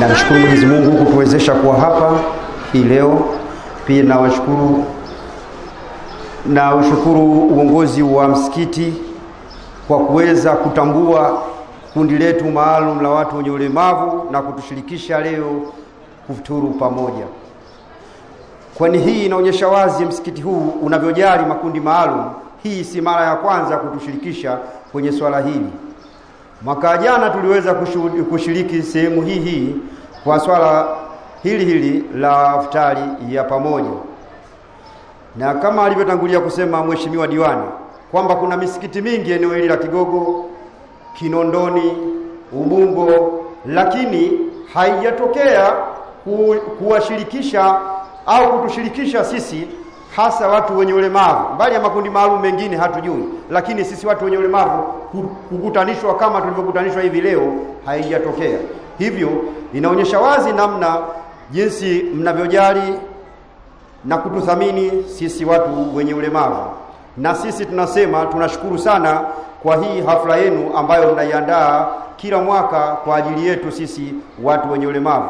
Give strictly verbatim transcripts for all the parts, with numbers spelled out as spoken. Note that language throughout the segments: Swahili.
Na mshukuru Mwenyezi Mungu kutuwezesha kuwa hapa hii leo. Pia na washukuru na ushukuru uongozi wa msikiti kwa kuweza kutambua kundi letu maalum la watu wenye ulemavu na kutushirikisha leo kufuturu pamoja. Kwani hii inaonyesha wazi msikiti huu unavyojali makundi maalum. Hii si mara ya kwanza kutushirikisha kwenye swala hili. Mwaka jana tuliweza kushiriki sehemu hii hii kwa swala hili hili la iftari ya pamoja. Na kama alivyotangulia kusema mheshimiwa diwani kwamba kuna misikiti mingi eneo hili la Kigogo, Kinondoni, Ubungo, lakini haijatokea ku, kuwashirikisha au kutushirikisha sisi hasa watu wenye ulemavu. Mbali ya makundi maalum mengine hatujui, lakini sisi watu wenye ulemavu kukutanishwa kama tulivyokutanishwa hivi leo haijatokea. Hivyo inaonyesha wazi namna jinsi mnavyojali na kututhamini sisi watu wenye ulemavu. Na sisi tunasema tunashukuru sana kwa hii hafla yenu ambayo mnaiandaa kila mwaka kwa ajili yetu sisi watu wenye ulemavu.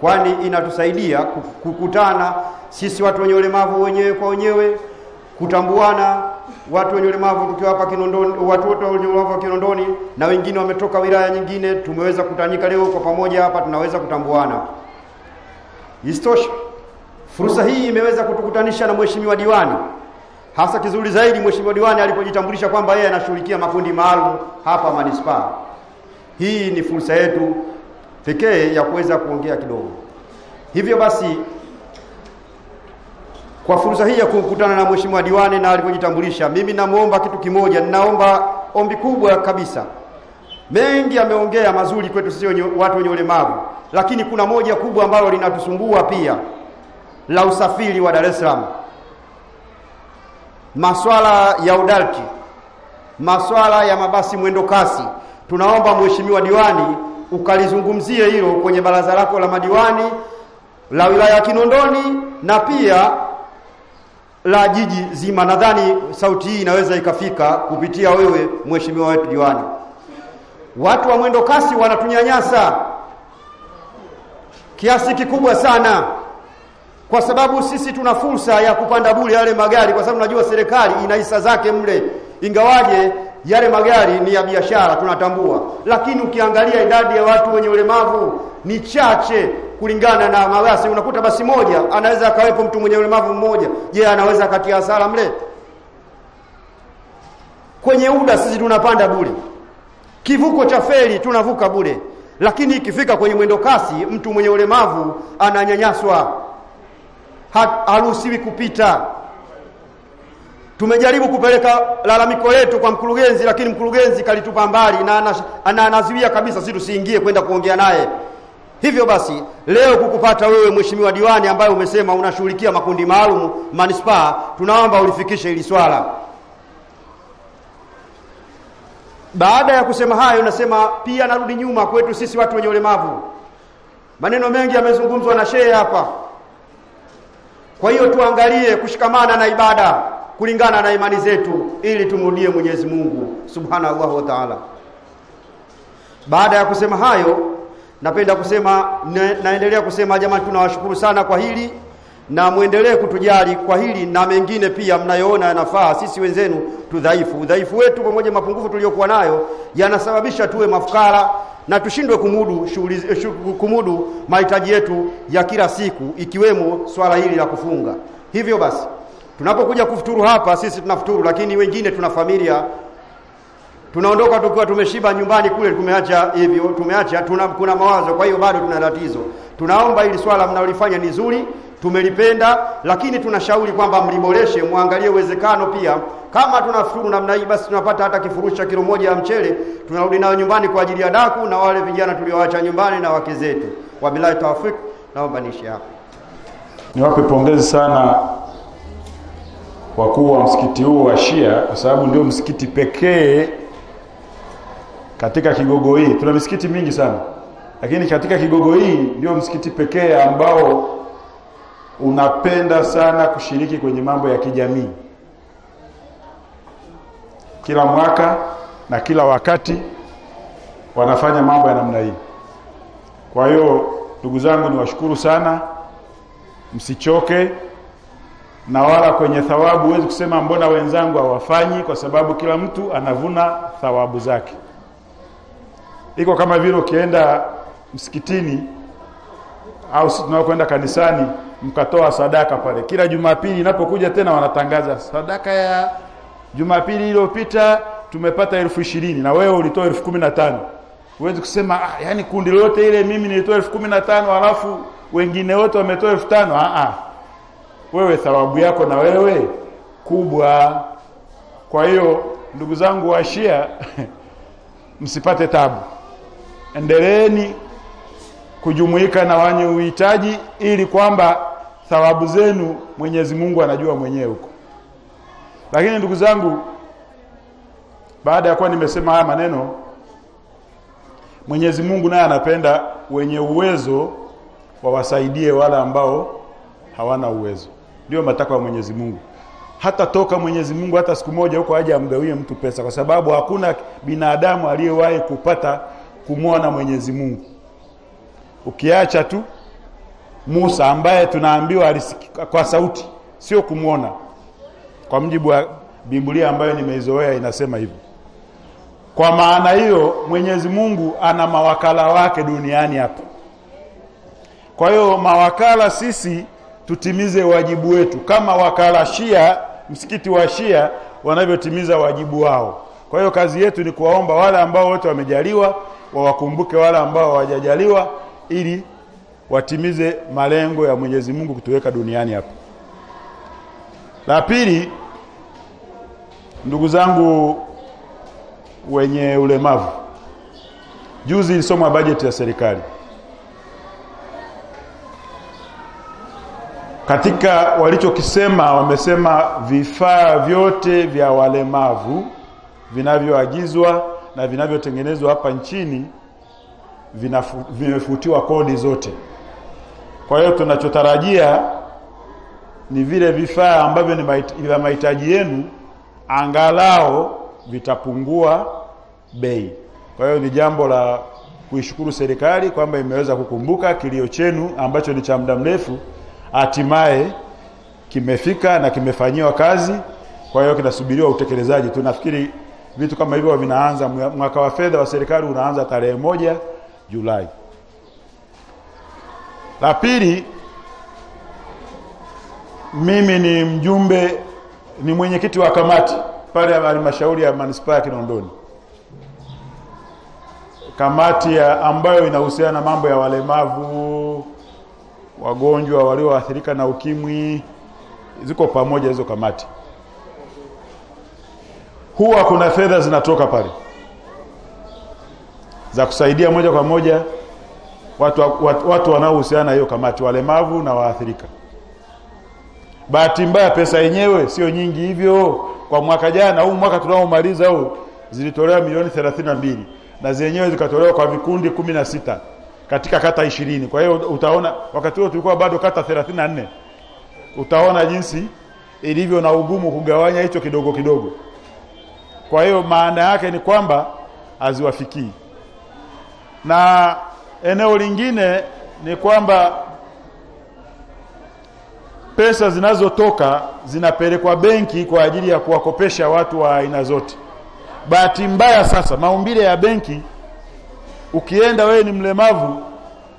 Kwani inatusaidia kukutana sisi watu wenye ulemavu wenyewe kwa wenyewe, kutambuana watu wenye ulemavu tukiwa hapa Kinondoni, watu wote wenye ulemavu Kinondoni na wengine wametoka wilaya nyingine, tumeweza kutanika leo kwa pamoja hapa, tunaweza kutambuana. Isitoshe, fursa hii imeweza kutukutanisha na mheshimiwa diwani. Hasa kizuri zaidi mheshimiwa diwani alipojitambulisha kwamba yeye anashirikia makundi maalum hapa manispaa. Hii ni fursa yetu pekee ya kuweza kuongea kidogo. Hivyo basi kwa fursa hii ya kukutana na mheshimiwa diwani na alipojitambulisha, mimi namuomba kitu kimoja, ninaomba ombi kubwa kabisa. Mengi ameongea mazuri kwetu sisi watu wenye ulemavu, lakini kuna moja kubwa ambalo linatusumbua pia, la usafiri wa Dar es Salaam. Masuala ya udalki, masuala ya mabasi mwendo kasi, tunaomba mheshimiwa diwani ukalizungumzie hilo kwenye baraza lako la madiwani la wilaya ya Kinondoni na pia la jiji zima. Nadhani sauti hii inaweza ikafika kupitia wewe mheshimiwa wetu diwani. Watu wa mwendo kasi wanatunyanyasa kiasi kikubwa sana, kwa sababu sisi tuna fursa ya kupanda bure yale magari, kwa sababu najua serikali ina hisa zake mle, ingawaje yale magari ni ya biashara tunatambua, lakini ukiangalia idadi ya watu wenye ulemavu ni chache kulingana na mabasi. Unakuta basi moja anaweza akawepo mtu mwenye ulemavu mmoja. Je, anaweza kati ya sala mle? Kwenye uda sisi tunapanda bure, kivuko cha feri tunavuka bure, lakini ikifika kwenye mwendo kasi mtu mwenye ulemavu ananyanyaswa, haruhusiwi kupita. Tumejaribu kupeleka lalamiko letu kwa mkurugenzi, lakini mkurugenzi kalitupa mbali na anaanaziwia kabisa sisi tusiingie kwenda kuongea naye. Hivyo basi leo kukupata wewe mheshimiwa diwani ambaye umesema unashirikia makundi maalum manispaa, tunaomba ulifikishe hili swala. Baada ya kusema hayo, nasema pia narudi nyuma kwetu sisi watu wenye ulemavu. Maneno mengi yamezungumzwa na shehe hapa. Kwa hiyo tuangalie kushikamana na ibada kulingana na imani zetu ili tumrudie Mwenyezi Mungu Subhanahu wa Ta'ala. Baada ya kusema hayo, napenda kusema ne, naendelea kusema jamani, tunawashukuru sana kwa hili na muendelee kutujali kwa hili na mengine pia mnayoona yanafaa. Sisi wenzenu tudhaifu, udhaifu wetu pamoja mapungufu tuliyokuwa nayo yanasababisha tuwe mafukara na tushindwe kumudu shughuli, kumudu mahitaji yetu ya kila siku ikiwemo swala hili la kufunga. Hivyo basi tunapokuja kufuturu hapa sisi tunafuturu, lakini wengine tuna familia. Tunaondoka tukiwa tumeshiba nyumbani kule, tumeacha hivyo, tumeacha tuna kuna mawazo, kwa hiyo bado tuna tatizo. Tunaomba hili swala mnalolifanya ni zuri, tumelipenda, lakini tunashauri kwamba mliboreshe, muangalie uwezekano pia. Kama tunafuturu namna hii basi tunapata hata kifurusha kilo moja ya mchele, tunarudi nayo nyumbani kwa ajili ya daku na wale vijana tulioacha nyumbani na wake zetu. Wabillahi tawfik, naomba niishi hapa. Niwape pongezi sana wakuu wa msikiti huu wa Shia, kwa sababu ndio msikiti pekee katika Kigogo hii. Tuna misikiti mingi sana, lakini katika Kigogo hii ndio msikiti pekee ambao unapenda sana kushiriki kwenye mambo ya kijamii. Kila mwaka na kila wakati wanafanya mambo ya namna hii. Kwa hiyo Ndugu zangu niwashukuru sana, msichoke, na wala kwenye thawabu huwezi kusema mbona wenzangu hawafanyi, kwa sababu kila mtu anavuna thawabu zake. Iko kama vile ukienda msikitini au tunaokwenda kanisani mkatoa sadaka pale, kila Jumapili inapokuja tena wanatangaza sadaka ya Jumapili iliyopita tumepata elfu ishirini na wewe ulitoa elfu kumi na tano. Huwezi kusema ah, yani kundi lote ile mimi nilitoa elfu kumi na tano halafu wengine wote wametoa elfu tano. Ah ah. Wewe thawabu yako na wewe kubwa. Kwa hiyo ndugu zangu wa Shia msipate tabu. Endeleeni kujumuika na wenye uhitaji ili kwamba thawabu zenu Mwenyezi Mungu anajua mwenyewe huko. Lakini ndugu zangu, baada ya kuwa nimesema haya maneno, Mwenyezi Mungu naye anapenda wenye uwezo wawasaidie wala ambao hawana uwezo. Ndio matakwa ya Mwenyezi Mungu. Hata toka Mwenyezi Mungu hata siku moja huko aje amgawie mtu pesa, kwa sababu hakuna binadamu aliyewahi kupata kumwona Mwenyezi Mungu. Ukiacha tu Musa ambaye tunaambiwa alisikia kwa sauti, sio kumwona. Kwa mujibu wa Biblia ambayo nimeizoea inasema hivyo. Kwa maana hiyo Mwenyezi Mungu ana mawakala wake duniani hapa. Kwa hiyo mawakala sisi tutimize wajibu wetu kama wakala Shia, msikiti wa Shia wanavyotimiza wajibu wao. Kwa hiyo kazi yetu ni kuwaomba wale ambao wote wamejaliwa, wawakumbuke wale ambao hawajajaliwa ili watimize malengo ya Mwenyezi Mungu kutuweka duniani hapa. La pili, ndugu zangu wenye ulemavu, juzi ilisomwa bajeti ya serikali. Katika walichokisema wamesema vifaa vyote vya walemavu vinavyoagizwa na vinavyotengenezwa hapa nchini vimefutiwa kodi zote. Kwa hiyo tunachotarajia ni vile vifaa ambavyo ni mahitaji yenu angalao vitapungua bei. Kwa hiyo ni jambo la kuishukuru serikali kwamba imeweza kukumbuka kilio chenu ambacho ni cha muda mrefu, hatimaye kimefika na kimefanyiwa kazi. Kwa hiyo kinasubiriwa utekelezaji. Tunafikiri vitu kama hivyo vinaanza, mwaka wa fedha wa serikali unaanza tarehe moja Julai. La pili, mimi ni mjumbe ni mwenyekiti wa kamati pale ya halmashauri ya manispaa ya Kinondoni. Kamati ya ambayo inahusiana na mambo ya walemavu, wagonjwa walioathirika na ukimwi, ziko pamoja hizo kamati. Huwa kuna fedha zinatoka pale za kusaidia moja kwa moja watu watu, watu wanaohusiana hiyo kamati, walemavu na waathirika. Bahati mbaya pesa yenyewe sio nyingi hivyo. Kwa mwaka jana au mwaka tunaomaliza huu zilitolewa milioni thelathini na mbili na zenyewe zikatolewa kwa vikundi kumi na sita katika kata ishirini. Kwa hiyo utaona wakati huo tulikuwa bado kata thelathini na nne. Utaona jinsi ilivyo na ugumu kugawanya hicho kidogo kidogo. Kwa hiyo maana yake ni kwamba haziwafikii. Na eneo lingine ni kwamba pesa zinazotoka zinapelekwa benki kwa ajili ya kuwakopesha watu wa aina zote. Bahati mbaya sasa maumbile ya benki, ukienda wewe ni mlemavu,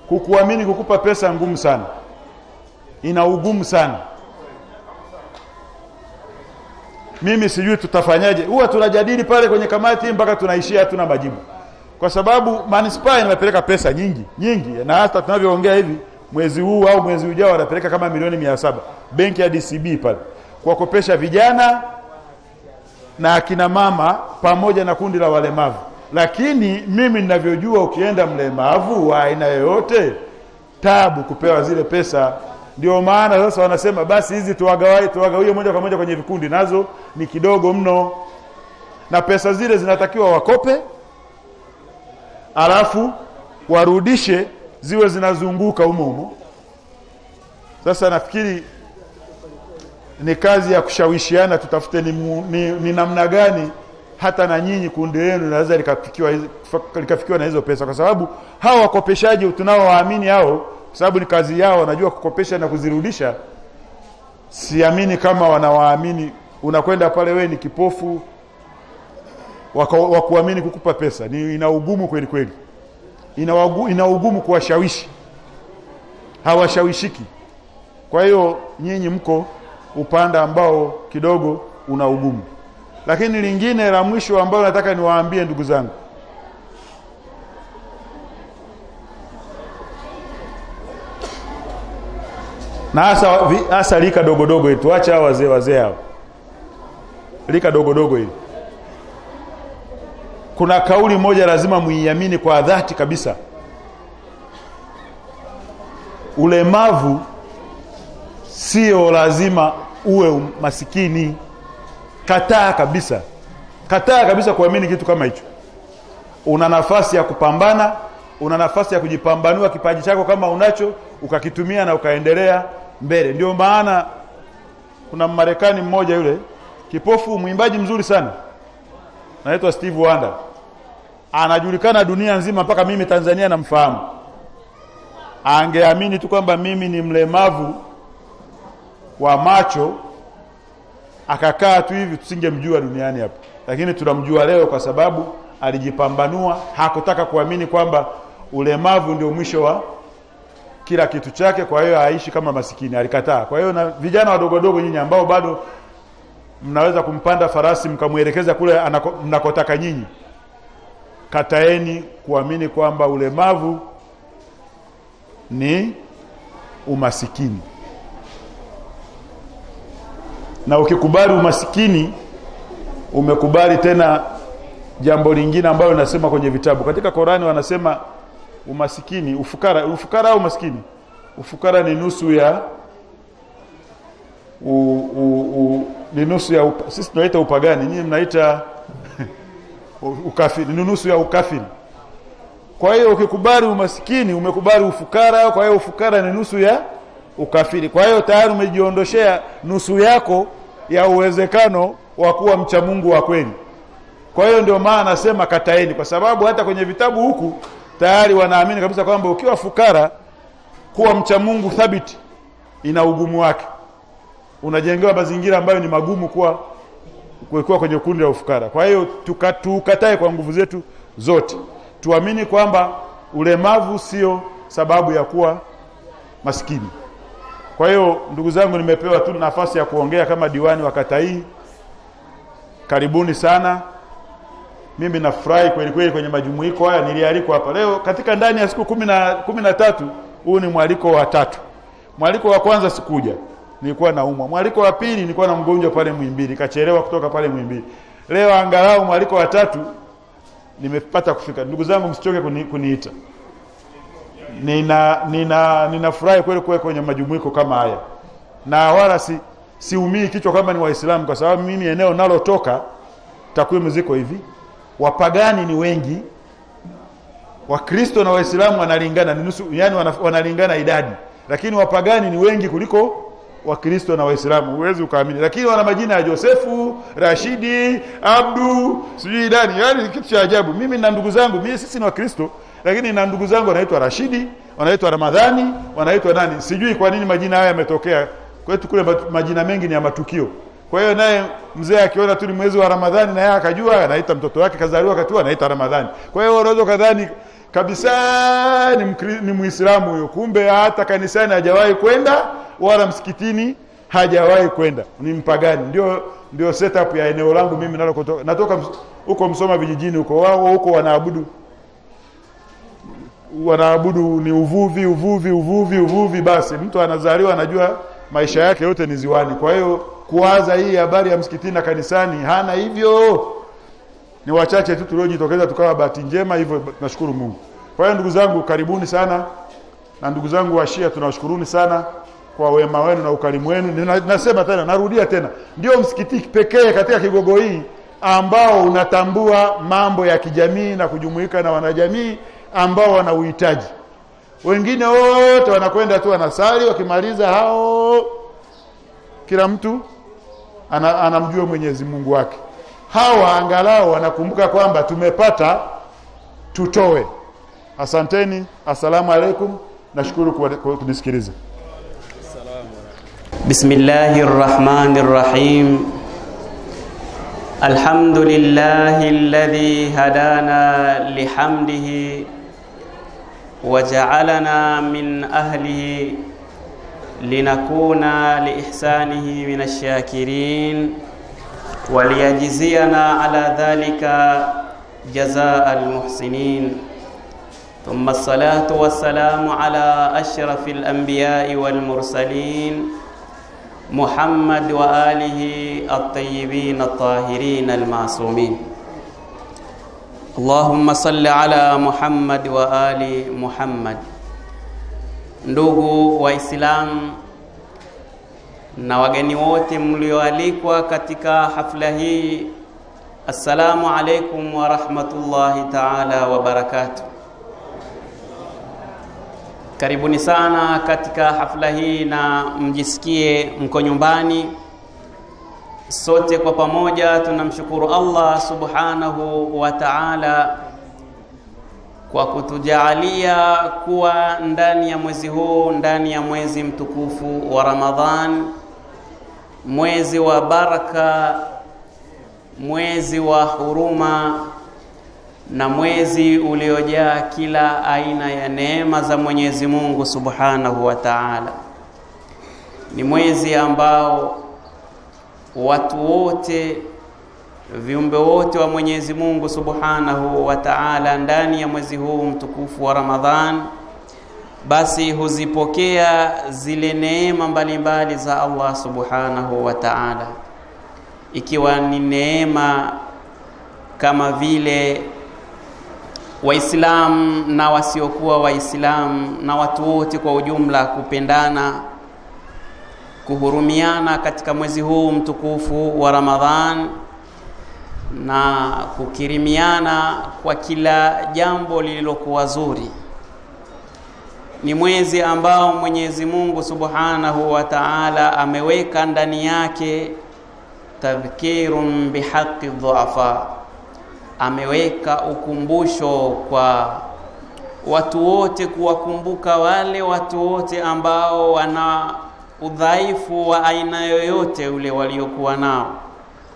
kukuamini kukupa pesa ngumu sana. Ina ugumu sana. Mimi sijui tutafanyaje. Huwa tunajadili pale kwenye kamati mpaka tunaishia hatuna majibu. Kwa sababu manispaa inapeleka pesa nyingi, nyingi. Na hata tunavyoongea hivi mwezi huu au mwezi ujao wanapeleka kama milioni mia saba benki ya D C B pale kuwakopesha vijana na akina mama pamoja na kundi la walemavu. Lakini mimi ninavyojua ukienda mlemavu wa aina yoyote tabu kupewa zile pesa. Ndio maana sasa wanasema basi hizi tuwagawae tuwagawie moja kwa moja kwenye vikundi, nazo ni kidogo mno. Na pesa zile zinatakiwa wakope alafu warudishe ziwe zinazunguka humo humo. Sasa nafikiri ni kazi ya kushawishiana tutafute ni, ni, ni namna gani hata na nyinyi kundi lenu linaweza likafikiwa likafikiwa na hizo pesa, kwa sababu hawa wakopeshaji tunaowaamini hao, kwa sababu ni kazi yao, wanajua kukopesha na kuzirudisha. Siamini kama wanawaamini. Unakwenda pale wewe ni kipofu, wakuamini kukupa pesa. Ni ina ugumu kweli kweli. Ina ugumu kuwashawishi. Hawashawishiki. Kwa hiyo nyinyi mko upanda ambao kidogo una ugumu. Lakini lingine la mwisho ambao nataka niwaambie ndugu zangu, na hasa hasa lika dogo dogo yetu, acha wazee wazee hao, lika dogo dogo hili. Kuna kauli moja lazima muiamini kwa dhati kabisa. Ulemavu sio lazima uwe masikini. Kataa kabisa. Kataa kabisa kuamini kitu kama hicho. Una nafasi ya kupambana, una nafasi ya kujipambanua kipaji chako kama unacho, ukakitumia na ukaendelea mbele. Ndio maana kuna Marekani mmoja yule, kipofu, mwimbaji mzuri sana, anaitwa Steve Wonder. Anajulikana dunia nzima, mpaka mimi Tanzania namfahamu. Angeamini tu kwamba mimi ni mlemavu wa macho, akakaa tu hivi, tusingemjua duniani hapa. Lakini tunamjua leo kwa sababu alijipambanua, hakutaka kuamini kwamba ulemavu ndio mwisho wa kila kitu chake, kwa hiyo aishi kama masikini, alikataa. Kwa hiyo na vijana wadogo dogo nyinyi ambao bado mnaweza kumpanda farasi mkamuelekeza kule anako, mnakotaka nyinyi, kataeni kuamini kwamba ulemavu ni umasikini. Na ukikubali umasikini, umekubali tena jambo lingine ambalo nasema kwenye vitabu. Katika Korani wanasema umasikini, ufukara, ufukara au masikini? Ufukara ni nusu ya u, u, u, ni nusu ya upa, sisi tunaita upagani, nyinyi mnaita ukafiri, ni nusu ya ukafiri. Kwa hiyo ukikubali umasikini, umekubali ufukara, kwa hiyo ufukara ni nusu ya ukafiri. Kwa hiyo tayari umejiondoshea nusu yako ya uwezekano wa kuwa mcha Mungu wa kweli. Kwa hiyo ndio maana nasema kataeni, kwa sababu hata kwenye vitabu huku tayari wanaamini kabisa kwamba ukiwa fukara, kuwa mcha Mungu thabiti ina ugumu wake. Unajengewa mazingira ambayo ni magumu kuwa kuwa kwenye kundi la ufukara. Kwa hiyo tukatae kwa nguvu zetu zote. Tuamini kwamba ulemavu sio sababu ya kuwa maskini. Kwa hiyo ndugu zangu, nimepewa tu nafasi ya kuongea kama diwani wa kata hii. Karibuni sana. Mimi nafurahi kweli kweli kwenye majumuiko haya, nilialikwa hapa leo katika ndani ya siku kumi na tatu. Huu ni mwaliko wa tatu. Mwaliko wa kwanza sikuja, nilikuwa naumwa. Mwaliko wa pili nilikuwa na mgonjwa pale Muhimbili, nikachelewa kutoka pale Muhimbili. Leo angalau mwaliko wa tatu nimepata kufika. Ndugu zangu, msichoke kuni, kuniita. Nina nina ninafurahi kweli kweli kwenye majumuiko kama haya. Na wala si siumii kichwa kama ni Waislamu, kwa sababu mimi eneo nalotoka takwimu ziko hivi. Wapagani ni wengi. Wakristo na Waislamu wanalingana, ni nusu, yani wanalingana idadi. Lakini wapagani ni wengi kuliko Wakristo na Waislamu, huwezi ukaamini. Lakini wana majina ya Josefu, Rashidi, Abdu, sijui nani. Yaani kitu cha ajabu. Mimi na ndugu zangu, mimi sisi ni Wakristo, lakini na ndugu zangu wanaitwa Rashidi, wanaitwa Ramadhani, wanaitwa nani. Sijui kwa nini majina haya yametokea. Kwetu kule majina mengi ni ya matukio. Kwa hiyo naye mzee akiona tu ni mwezi wa Ramadhani na yeye akajua anaita mtoto wake kazaliwa wakati anaita Ramadhani. Kwa hiyo unaweza kadhani kabisa ni mkri, ni Muislamu huyo, kumbe hata kanisani hajawahi kwenda wala msikitini hajawahi kwenda, ni mpagani. Ndio ndio setup ya eneo langu mimi nalo kutoka. Natoka huko Msoma vijijini huko, wao huko wanaabudu wanaabudu ni uvuvi uvuvi uvuvi uvuvi. Basi mtu anazaliwa anajua maisha yake yote ni ziwani. Kwa hiyo kuwaza hii habari ya msikitini na kanisani hana. Hivyo ni wachache tu tuliojitokeza tukawa bahati njema, hivyo nashukuru Mungu. Kwa hiyo ndugu zangu, karibuni sana. Na ndugu zangu wa Shia, tunawashukuruni sana kwa wema wenu na ukarimu wenu. Nasema tena, narudia tena, ndio msikiti pekee katika Kigogo hii ambao unatambua mambo ya kijamii na kujumuika na wanajamii ambao wana uhitaji. Wengine wote wanakwenda tu wanasali, wakimaliza hao kila mtu anamjua Mwenyezi Mungu wake. hawa angalau wanakumbuka kwamba tumepata tutoe. Asanteni, asalamu alaikum, nashukuru kwa kunisikiliza. Bismillahirrahmanirrahim. Alhamdulillahi alladhi hadana lihamdihi wa ja'alana min ahlihi linakuna liihsanihi minash shakirin wa liyajziyana ala dhalika jazaa'al muhsinin. Thumma as-salatu was-salamu ala ashrafil anbiya'i wal mursalin Muhammad wa alihi at-tayyibin at-tahirin al-ma'sumin. Allahumma salli ala Muhammad wa ali Muhammad. Ndugu Waislamu na wageni wote mlioalikwa katika hafla hii, assalamu alaykum wa rahmatullahi ta'ala wa barakatuh. Karibuni sana katika hafla hii na mjisikie mko nyumbani. Sote kwa pamoja tunamshukuru Allah subhanahu wa ta'ala kwa kutujalia kuwa ndani ya mwezi huu, ndani ya mwezi mtukufu wa Ramadhan, mwezi wa baraka, mwezi wa huruma, na mwezi uliojaa kila aina ya neema za Mwenyezi Mungu subhanahu wa ta'ala. Ni mwezi ambao watu wote, viumbe wote wa Mwenyezi Mungu subhanahu wa ta'ala ndani ya mwezi huu mtukufu wa Ramadhan basi huzipokea zile neema mbalimbali za Allah subhanahu wa ta'ala, ikiwa ni neema kama vile Waislamu na wasiokuwa Waislamu na watu wote kwa ujumla kupendana, kuhurumiana katika mwezi huu mtukufu wa Ramadhan, na kukirimiana kwa kila jambo lililokuwa zuri. Ni mwezi ambao Mwenyezi Mungu subhanahu wa ta'ala ameweka ndani yake tadhkirun bihaqqi dhuafa, ameweka ukumbusho kwa watu wote, kuwakumbuka wale watu wote ambao wana udhaifu wa aina yoyote ule waliokuwa nao.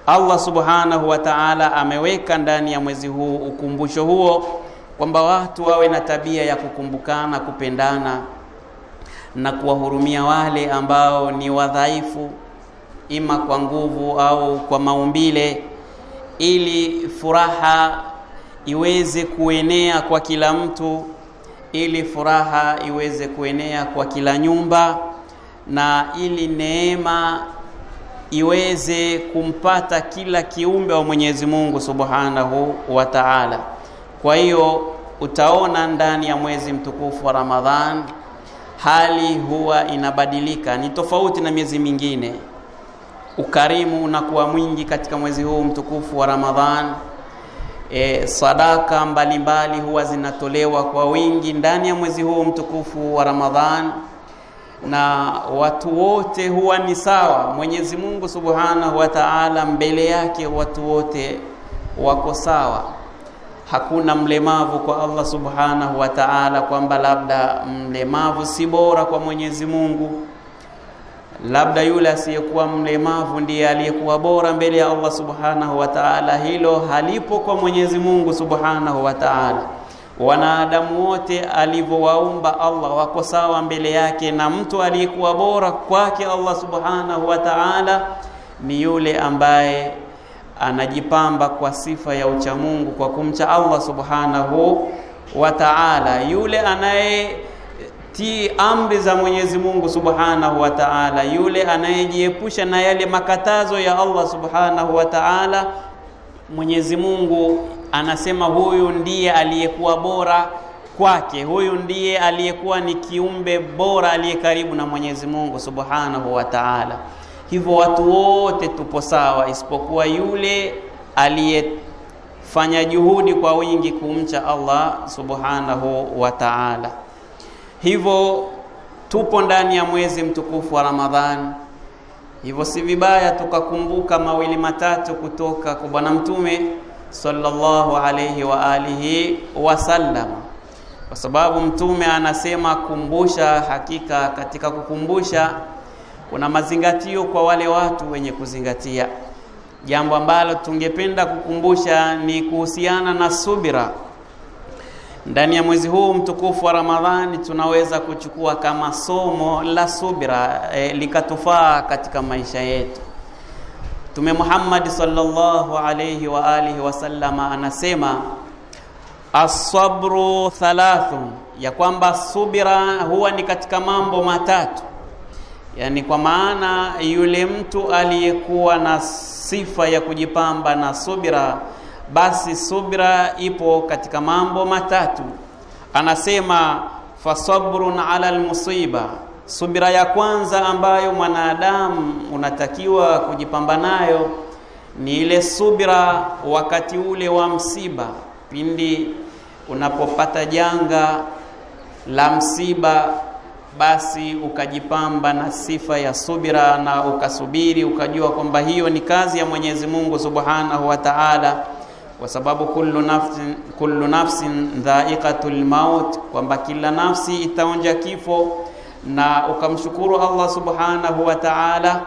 Allah subhanahu wa ta'ala ameweka ndani ya mwezi huu ukumbusho huo kwamba watu wawe na tabia ya kukumbukana, kupendana na kuwahurumia wale ambao ni wadhaifu, ima kwa nguvu au kwa maumbile, ili furaha iweze kuenea kwa kila mtu, ili furaha iweze kuenea kwa kila nyumba, na ili neema iweze kumpata kila kiumbe wa Mwenyezi Mungu subhanahu wa ta'ala. Kwa hiyo utaona ndani ya mwezi mtukufu wa Ramadhan hali huwa inabadilika, ni tofauti na miezi mingine. Ukarimu unakuwa mwingi katika mwezi huu mtukufu wa Ramadhan. E, sadaka mbalimbali huwa zinatolewa kwa wingi ndani ya mwezi huu mtukufu wa Ramadhan, na watu wote huwa ni sawa. Mwenyezi Mungu subhanahu wa ta'ala mbele yake watu wote wako sawa, hakuna mlemavu kwa Allah subhanahu wa ta'ala, kwamba labda mlemavu si bora kwa Mwenyezi Mungu, labda yule asiyekuwa mlemavu ndiye aliyekuwa bora mbele ya Allah subhanahu wa ta'ala. Hilo halipo kwa Mwenyezi Mungu subhanahu wa ta'ala. Wanadamu wote alivyowaumba Allah wako sawa mbele yake, na mtu aliyekuwa bora kwake Allah subhanahu wa ta'ala ni yule ambaye anajipamba kwa sifa ya ucha Mungu, kwa kumcha Allah subhanahu wa ta'ala, yule anaye ti amri za Mwenyezi Mungu subhanahu wa ta'ala, yule anayejiepusha na yale makatazo ya Allah subhanahu wa ta'ala. Mwenyezi Mungu anasema huyu ndiye aliyekuwa bora kwake, huyu ndiye aliyekuwa ni kiumbe bora aliyekaribu na Mwenyezi Mungu subhanahu wa ta'ala. Hivyo watu wote tupo sawa, isipokuwa yule aliyefanya juhudi kwa wingi kumcha Allah subhanahu wa ta'ala. Hivyo tupo ndani ya mwezi mtukufu wa Ramadhan, Hivyo si vibaya tukakumbuka mawili matatu kutoka kwa Bwana Mtume sallallahu alayhi wa alihi wasallam, kwa sababu Mtume anasema kumbusha, hakika katika kukumbusha kuna mazingatio kwa wale watu wenye kuzingatia. Jambo ambalo tungependa kukumbusha ni kuhusiana na subira. Ndani ya mwezi huu mtukufu wa Ramadhani tunaweza kuchukua kama somo la subira e, likatufaa katika maisha yetu. Mtume Muhammad sallallahu alayhi wa alihi wasallama anasema as-sabru thalathun, ya kwamba subira huwa ni katika mambo matatu. Yani kwa maana yule mtu aliyekuwa na sifa ya kujipamba na subira, basi subira ipo katika mambo matatu. Anasema fasabrun ala almusiba, subira ya kwanza ambayo mwanadamu unatakiwa kujipamba nayo ni ile subira wakati ule wa msiba, pindi unapopata janga la msiba, basi ukajipamba na sifa ya subira na ukasubiri, ukajua kwamba hiyo ni kazi ya Mwenyezi Mungu Subhanahu wa Ta'ala, kwa sababu kullu nafsin kullu nafsin dha'iqatul maut, kwamba kila nafsi itaonja kifo, na ukamshukuru Allah Subhanahu wa Ta'ala,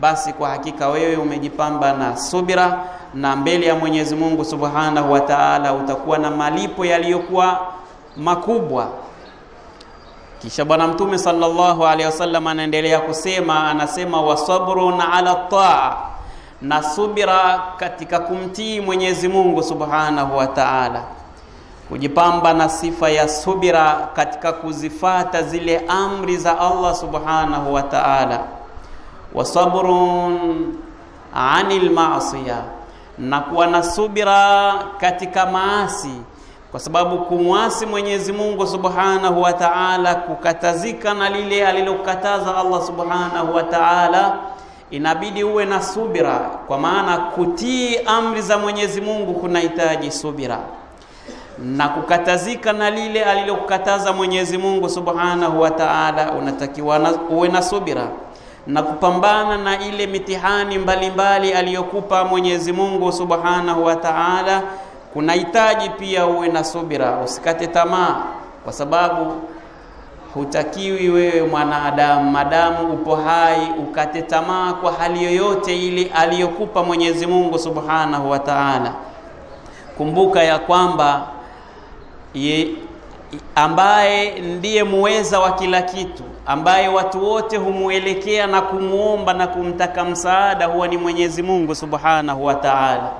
basi kwa hakika wewe umejipamba na subira, na mbele ya Mwenyezi Mungu Subhanahu wa Ta'ala utakuwa na malipo yaliyokuwa makubwa. Kisha Bwana Mtume sallallahu alayhi wasallam anaendelea kusema, anasema wasabrun ala taa, na subira katika kumtii Mwenyezi Mungu Subhanahu wa Ta'ala, kujipamba na sifa ya subira katika kuzifata zile amri za Allah Subhanahu wa Ta'ala. Wasabrun anil ma'asiya, na kuwa na subira katika maasi, kwa sababu kumwasi Mwenyezi Mungu Subhanahu wa Ta'ala, kukatazika na lile alilokataza Allah Subhanahu wa Ta'ala, inabidi uwe na subira, kwa maana kutii amri za Mwenyezi Mungu kunahitaji subira, na kukatazika na lile alilokataza Mwenyezi Mungu Subhanahu wa Ta'ala unatakiwa uwe na subira, na kupambana na ile mitihani mbalimbali aliyokupa Mwenyezi Mungu Subhanahu wa Ta'ala kunahitaji pia uwe na subira. Usikate tamaa, kwa sababu hutakiwi wewe mwanadamu madamu upo hai ukate tamaa kwa hali yoyote ile aliyokupa Mwenyezi Mungu Subhanahu wa Ta'ala. Kumbuka ya kwamba ye, ambaye ndiye muweza wa kila kitu, ambaye watu wote humuelekea na kumuomba na kumtaka msaada, huwa ni Mwenyezi Mungu Subhanahu wa Ta'ala.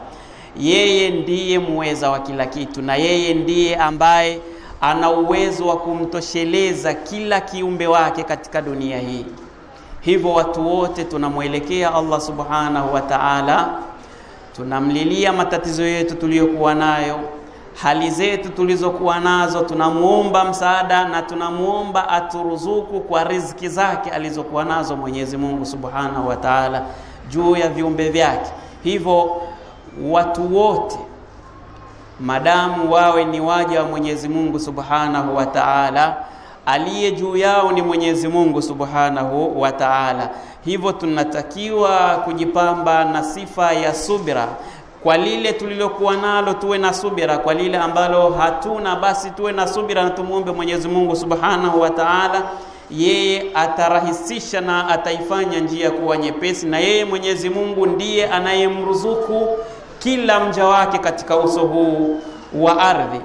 Yeye ndiye muweza wa kila kitu, na yeye ndiye ambaye ana uwezo wa kumtosheleza kila kiumbe wake katika dunia hii. Hivyo watu wote tunamuelekea Allah Subhanahu wa Ta'ala, tunamlilia matatizo yetu tuliyokuwa nayo, hali zetu tulizokuwa nazo, tunamuomba msaada na tunamuomba aturuzuku kwa riziki zake alizokuwa nazo Mwenyezi Mungu Subhanahu wa Ta'ala juu ya viumbe vyake. Hivyo watu wote madamu wawe ni waja wa Mwenyezi Mungu Subhanahu wa Ta'ala, aliye juu yao ni Mwenyezi Mungu Subhanahu wa Ta'ala. Hivyo tunatakiwa kujipamba na sifa ya subira, kwa lile tulilokuwa nalo tuwe na subira, kwa lile ambalo hatuna basi tuwe na subira, na tumuombe Mwenyezi Mungu Subhanahu wa Ta'ala, yeye atarahisisha na ataifanya njia kuwa nyepesi, na yeye Mwenyezi Mungu ndiye anayemruzuku kila mja wake katika uso huu wa ardhi.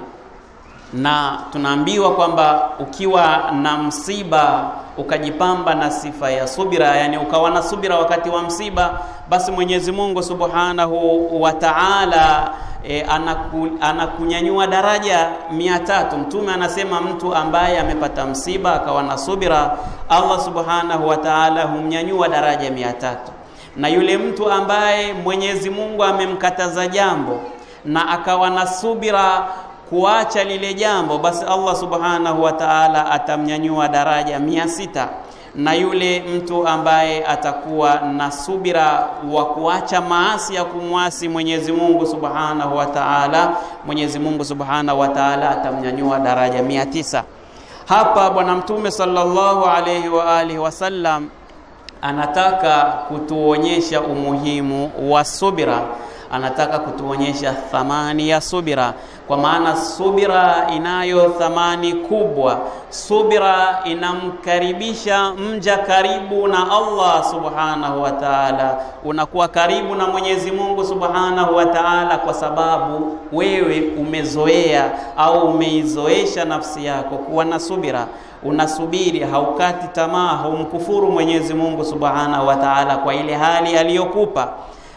Na tunaambiwa kwamba ukiwa na msiba ukajipamba na sifa ya subira, yani ukawa na subira wakati wa msiba, basi Mwenyezi Mungu Subhanahu wa Ta'ala e, anaku, anakunyanyua daraja mia tatu. Mtume anasema mtu ambaye amepata msiba akawa na subira, Allah Subhanahu wa Ta'ala humnyanyua daraja mia tatu. Na yule mtu ambaye Mwenyezi Mungu amemkataza jambo na akawa na subira kuacha lile jambo, basi Allah Subhanahu wa Ta'ala atamnyanyua daraja mia sita. Na yule mtu ambaye atakuwa na subira wa kuacha maasi ya kumwasi Mwenyezi Mungu Subhanahu wa Ta'ala, Mwenyezi Mungu Subhanahu wa Ta'ala atamnyanyua daraja mia tisa. Hapa Bwana Mtume sallallahu alayhi wa alihi wasallam anataka kutuonyesha umuhimu wa subira, anataka kutuonyesha thamani ya subira, kwa maana subira inayo thamani kubwa. Subira inamkaribisha mja karibu na Allah subhanahu wa ta'ala, unakuwa karibu na Mwenyezi Mungu subhanahu wa ta'ala, kwa sababu wewe umezoea au umeizoesha nafsi yako kuwa na subira. Unasubiri, haukati tamaa, haumkufuru Mwenyezi Mungu subhanahu wa ta'ala kwa ile hali aliyokupa.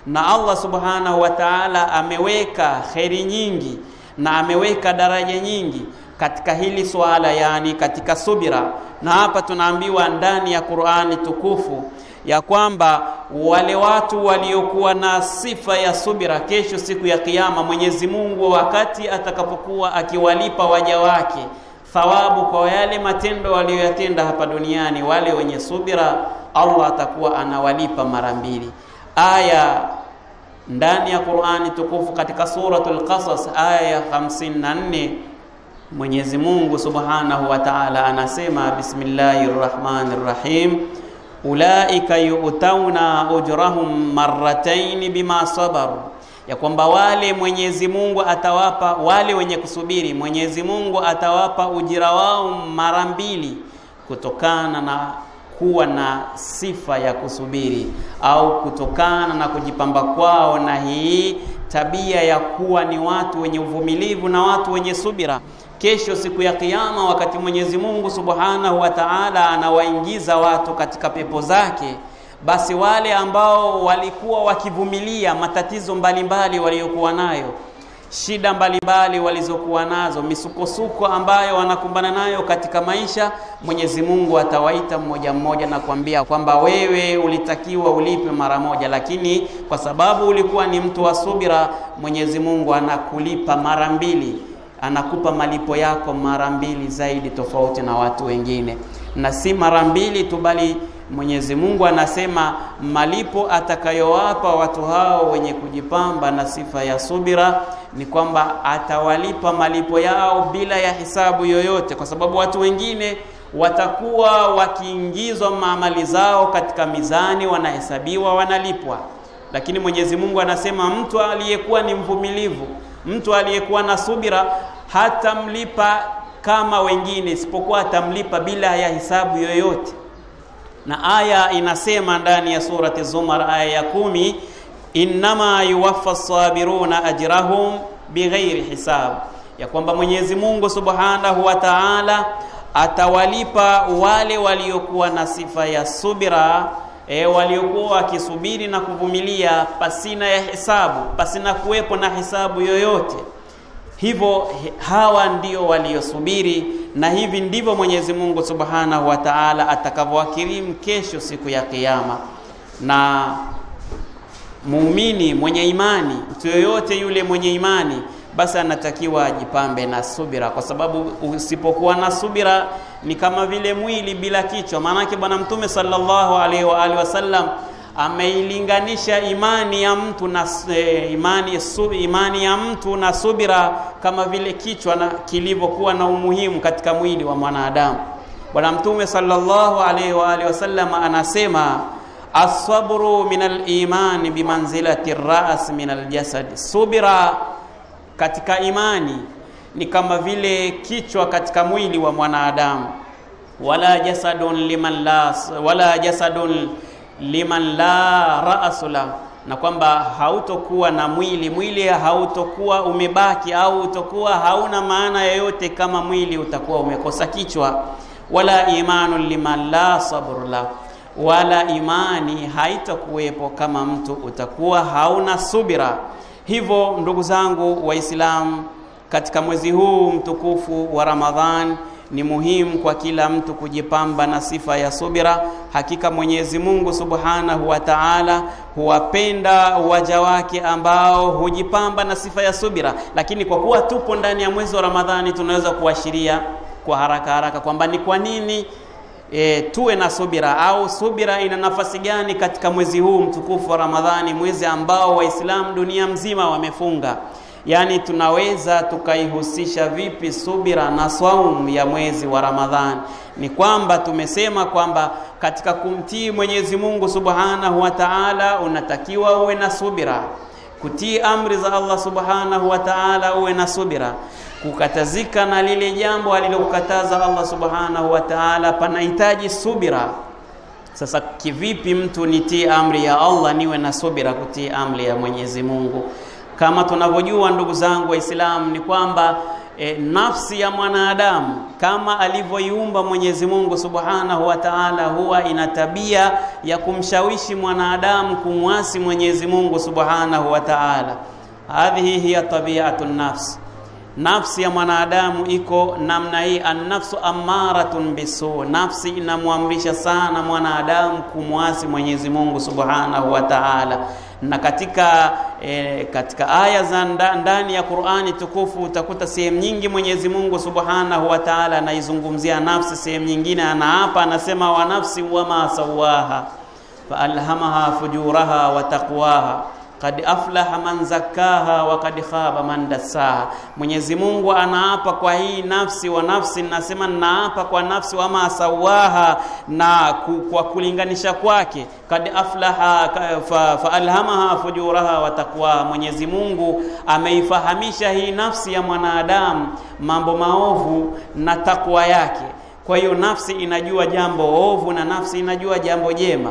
Na Allah subhanahu wa ta'ala ameweka kheri nyingi na ameweka daraja nyingi katika hili swala, yani katika subira. Na hapa tunaambiwa ndani ya Qur'ani tukufu ya kwamba wale watu waliokuwa na sifa ya subira, kesho siku ya kiyama Mwenyezi Mungu wakati atakapokuwa akiwalipa waja wake thawabu kwa yale matendo waliyotenda hapa duniani, wale wenye subira Allah atakuwa anawalipa mara mbili. Aya ndani ya Qur'ani tukufu katika suratul Qasas aya hamsini na nne, Mwenyezi Mungu subhanahu wa ta'ala anasema bismillahirrahmanirrahim, ulaika yu'tauna ujrahum marratayn bima sabaru, ya kwamba wale Mwenyezi Mungu atawapa, wale wenye kusubiri Mwenyezi Mungu atawapa ujira wao mara mbili kutokana na kuwa na sifa ya kusubiri, au kutokana na kujipamba kwao na hii tabia ya kuwa ni watu wenye uvumilivu na watu wenye subira. Kesho siku ya kiyama, wakati Mwenyezi Mungu subhanahu wa ta'ala anawaingiza watu katika pepo zake, basi wale ambao walikuwa wakivumilia matatizo mbalimbali waliokuwa nayo, shida mbalimbali walizokuwa nazo, misukosuko ambayo wanakumbana nayo katika maisha, Mwenyezi Mungu atawaita mmoja mmoja na kuambia kwamba wewe ulitakiwa ulipe mara moja, lakini kwa sababu ulikuwa ni mtu wa subira, Mwenyezi Mungu anakulipa mara mbili, anakupa malipo yako mara mbili zaidi, tofauti na watu wengine. Na si mara mbili tu, bali Mwenyezi Mungu anasema malipo atakayowapa watu hao wenye kujipamba na sifa ya subira ni kwamba atawalipa malipo yao bila ya hisabu yoyote, kwa sababu watu wengine watakuwa wakiingizwa maamali zao katika mizani, wanahesabiwa, wanalipwa. Lakini Mwenyezi Mungu anasema mtu aliyekuwa ni mvumilivu, mtu aliyekuwa na subira, hatamlipa kama wengine, isipokuwa atamlipa bila ya hisabu yoyote. Na aya inasema ndani ya surati Zumar aya ya kumi, innama yuwaffas sabiruna ajrahum bighairi hisab, ya kwamba Mwenyezi Mungu subhanahu wa ta'ala atawalipa wale waliokuwa na sifa ya subira, e, waliokuwa wakisubiri na kuvumilia pasina ya hisabu, pasina kuwepo na hisabu yoyote. Hivyo hawa ndio waliosubiri, na hivi ndivyo Mwenyezi Mungu subhanahu wa ta'ala atakavyowakirimu kesho siku ya kiyama. Na muumini mwenye imani, mtu yoyote yule mwenye imani, basi anatakiwa ajipambe na subira, kwa sababu usipokuwa na subira ni kama vile mwili bila kichwa. Maanake Bwana Mtume sallallahu alaihi wa alihi wasallam ameilinganisha imani ya mtu na e, imani su, imani ya mtu na subira kama vile kichwa na kilivyokuwa na umuhimu katika mwili wa mwanadamu. Bwana Mtume sallallahu alaihi wa alihi wasallam anasema as-sabru minal imani bimanzilati ar-ra's minal jasad, subira katika imani ni kama vile kichwa katika mwili wa mwanadamu. Wala jasadun liman la wala jasadun liman la ra'asula, na kwamba hautokuwa na mwili, mwili hautokuwa umebaki au utakuwa hauna maana yoyote kama mwili utakuwa umekosa kichwa. Wala imanu liman la sabrula, wala imani haitakuwepo kama mtu utakuwa hauna subira. Hivyo ndugu zangu Waislamu, katika mwezi huu mtukufu wa Ramadhan ni muhimu kwa kila mtu kujipamba na sifa ya subira. Hakika Mwenyezi Mungu subhanahu wa ta'ala huwapenda waja wake ambao hujipamba na sifa ya subira. Lakini kwa kuwa tupo ndani ya mwezi wa Ramadhani, tunaweza kuashiria kwa haraka haraka kwamba ni kwa nini E, tuwe na subira, au subira ina nafasi gani katika mwezi huu mtukufu wa Ramadhani, mwezi ambao Waislamu dunia mzima wamefunga. Yani tunaweza tukaihusisha vipi subira na swaumu ya mwezi wa Ramadhani? Ni kwamba tumesema kwamba katika kumtii Mwenyezi Mungu Subhanahu wa Ta'ala unatakiwa uwe na subira. Kutii amri za Allah Subhanahu wa Ta'ala uwe na subira. Kukatazika na lile jambo alilokukataza Allah Subhanahu wa Ta'ala panahitaji subira. Sasa kivipi mtu nitii amri ya Allah niwe na subira kutii amri ya Mwenyezi Mungu? Kama tunavyojua ndugu zangu Waislamu ni kwamba e, nafsi ya mwanadamu kama alivyoiumba Mwenyezi Mungu Subhanahu wa Ta'ala huwa ina tabia ya kumshawishi mwanadamu kumwasi Mwenyezi Mungu Subhanahu wa Ta'ala. Hadhihi hiya tabi'atun nafs. Nafsi ya mwanadamu iko namna hii, an-nafsu ammaratun bisu. Nafsi inamuamrisha sana mwanadamu kumwasi Mwenyezi Mungu Subhanahu wa Ta'ala. Na katika e, katika aya za ndani ya Qur'ani tukufu utakuta sehemu nyingi Mwenyezi Mungu Subhanahu wa Ta'ala anaizungumzia nafsi, sehemu nyingine anaapa anasema wa nafsi wa ma sawaha fa alhamaha fujuraha wa taqwaha qad aflaha man zakkaha wa qad khaba man dassaha. Mwenyezi Mungu anaapa kwa hii nafsi, wa nafsi nasema naapa kwa nafsi wa masawaha na ku, kwa kulinganisha kwake qad aflaha fa, fa alhamaha fujuraha wa taqwa. Mwenyezi Mungu ameifahamisha hii nafsi ya mwanadamu mambo maovu na takwa yake. Kwa hiyo nafsi inajua jambo ovu na nafsi inajua jambo jema.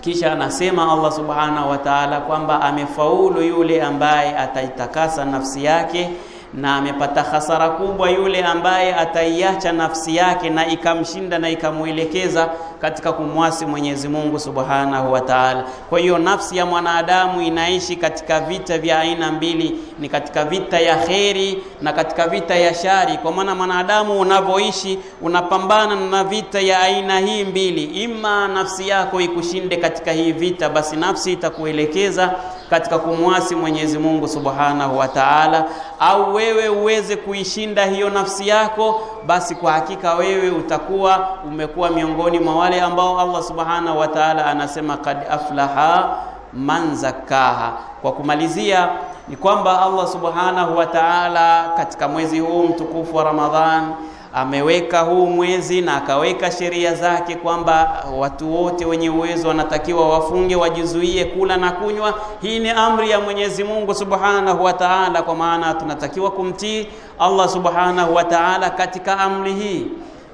Kisha anasema Allah Subhanahu wa Ta'ala kwamba amefaulu yule ambaye ataitakasa nafsi yake, na amepata hasara kubwa yule ambaye ataiacha nafsi yake na ikamshinda na ikamuelekeza katika kumwasi Mwenyezi Mungu Subhanahu wa Ta'ala. Kwa hiyo nafsi ya mwanadamu inaishi katika vita vya aina mbili, ni katika vita ya khairi na katika vita ya shari. Kwa maana mwanadamu unavyoishi unapambana na vita ya aina hii mbili. Ima nafsi yako ikushinde katika hii vita, basi nafsi itakuelekeza katika kumwasi Mwenyezi Mungu Subhanahu wa Ta'ala, au wewe uweze kuishinda hiyo nafsi yako, basi kwa hakika wewe utakuwa umekuwa miongoni mwa wale ambao Allah Subhanahu wa Ta'ala anasema qad aflaha man zakaha. Kwa kumalizia ni kwamba Allah Subhanahu wa Ta'ala katika mwezi huu mtukufu wa Ramadhan ameweka huu mwezi na akaweka sheria zake kwamba watu wote wenye uwezo wanatakiwa wafunge, wajizuie kula na kunywa. Hii ni amri ya Mwenyezi Mungu Subhanahu wa Ta'ala, kwa maana tunatakiwa kumtii Allah Subhanahu wa Ta'ala katika amri hii.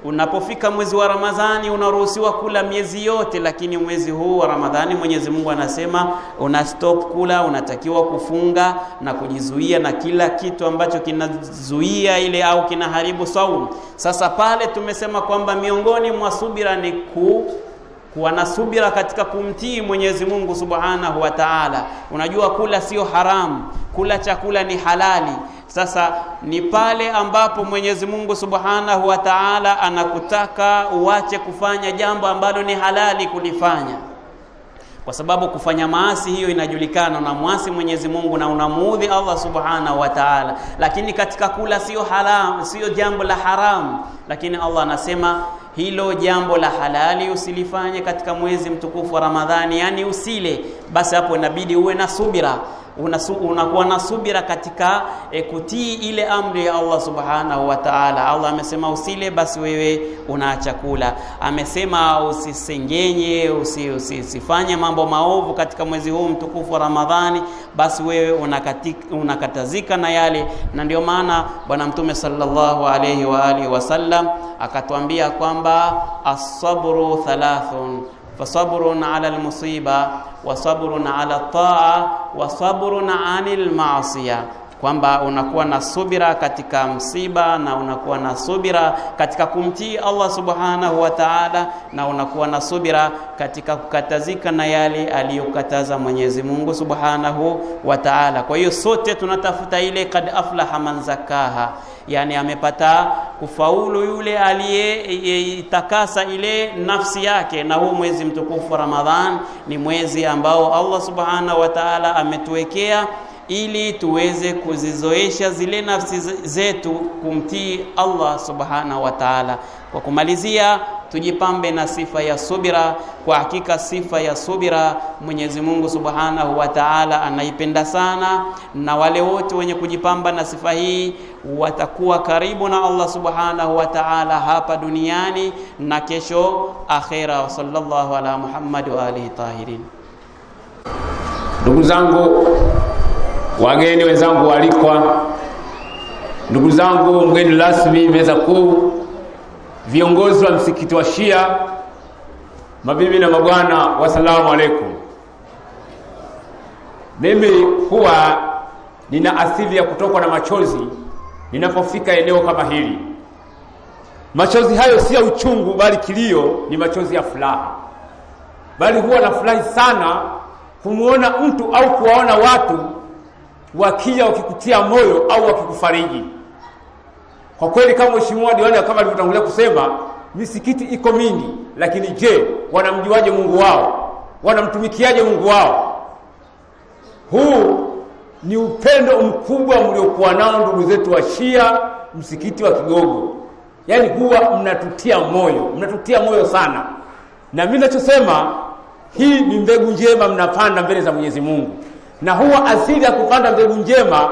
Unapofika mwezi wa Ramadhani unaruhusiwa kula miezi yote, lakini mwezi huu wa Ramadhani Mwenyezi Mungu anasema una stop kula, unatakiwa kufunga na kujizuia na kila kitu ambacho kinazuia ile au kinaharibu saumu. Sasa pale tumesema kwamba miongoni mwa subira ni ku kuwa na subira katika kumtii Mwenyezi Mungu Subhanahu wa Ta'ala. Unajua kula sio haramu, kula chakula ni halali. Sasa ni pale ambapo Mwenyezi Mungu Subhanahu wa Ta'ala anakutaka uache kufanya jambo ambalo ni halali kulifanya, kwa sababu kufanya maasi hiyo inajulikana unamwasi Mwenyezi Mungu na unamuudhi Allah Subhanahu wa Ta'ala. Lakini katika kula sio haramu, sio jambo la haramu, lakini Allah anasema hilo jambo la halali usilifanye katika mwezi mtukufu wa Ramadhani, yani usile. Basi hapo inabidi uwe na subira, unakuwa na subira katika e, kutii ile amri ya Allah Subhanahu wa Ta'ala. Allah amesema usile, basi wewe unaacha kula. Amesema usisengenye, usifanye mambo maovu katika mwezi huu mtukufu wa Ramadhani, basi wewe unakatika, unakatazika na yale. Na ndio maana Bwana Mtume sallallahu alayhi wa alihi wasallam akatuambia kwamba as-sabru thalathun, fasabrun ala al-musiba wa sabrun ala at-ta'a wa sabrun 'anil ma'siyah, kwamba unakuwa na subira katika msiba na unakuwa na subira katika kumtii Allah Subhanahu wa Ta'ala na unakuwa na subira katika kukatazika na yale aliyokataza Mwenyezi Mungu Subhanahu wa Ta'ala. Kwa hiyo sote tunatafuta ile qad aflaha man zakaha, yani amepata kufaulu yule aliyetakasa ile nafsi yake. Na huu mwezi mtukufu Ramadhan ni mwezi ambao Allah Subhanahu wa Ta'ala ametuwekea ili tuweze kuzizoesha zile nafsi zetu kumtii Allah subhanahu wa ta'ala. Kwa kumalizia, tujipambe na sifa ya subira. Kwa hakika sifa ya subira Mwenyezi Mungu subhanahu wa ta'ala anaipenda sana, na wale wote wenye kujipamba na sifa hii watakuwa karibu na Allah subhanahu wa ta'ala hapa duniani na kesho akhera. Sallallahu ala Muhammad wa alihi tahirin. Ndugu zangu, wageni wenzangu walikwa, ndugu zangu, mgeni rasmi meza kuu, viongozi wa msikiti wa Shia, mabibi na mabwana, wasalamu alaikum. Mimi huwa nina asili ya kutokwa na machozi ninapofika eneo kama hili. Machozi hayo si ya uchungu bali kilio, ni machozi ya furaha. Bali huwa nafurahi sana kumuona mtu au kuwaona watu wakia wakikutia moyo au wakikufariji. Kwa kweli kama mheshimiwa diwani kama alivyotangulia kusema, misikiti iko mingi, lakini je, wanamjuaje Mungu wao? Wanamtumikiaje Mungu wao? Huu ni upendo mkubwa mliokuwa nao ndugu zetu wa Shia, msikiti wa Kigogo. Yaani huwa mnatutia moyo, mnatutia moyo sana. Na mimi ninachosema, hii ni mbegu njema mnapanda mbele za Mwenyezi Mungu. Na huwa asili ya kupanda mbegu njema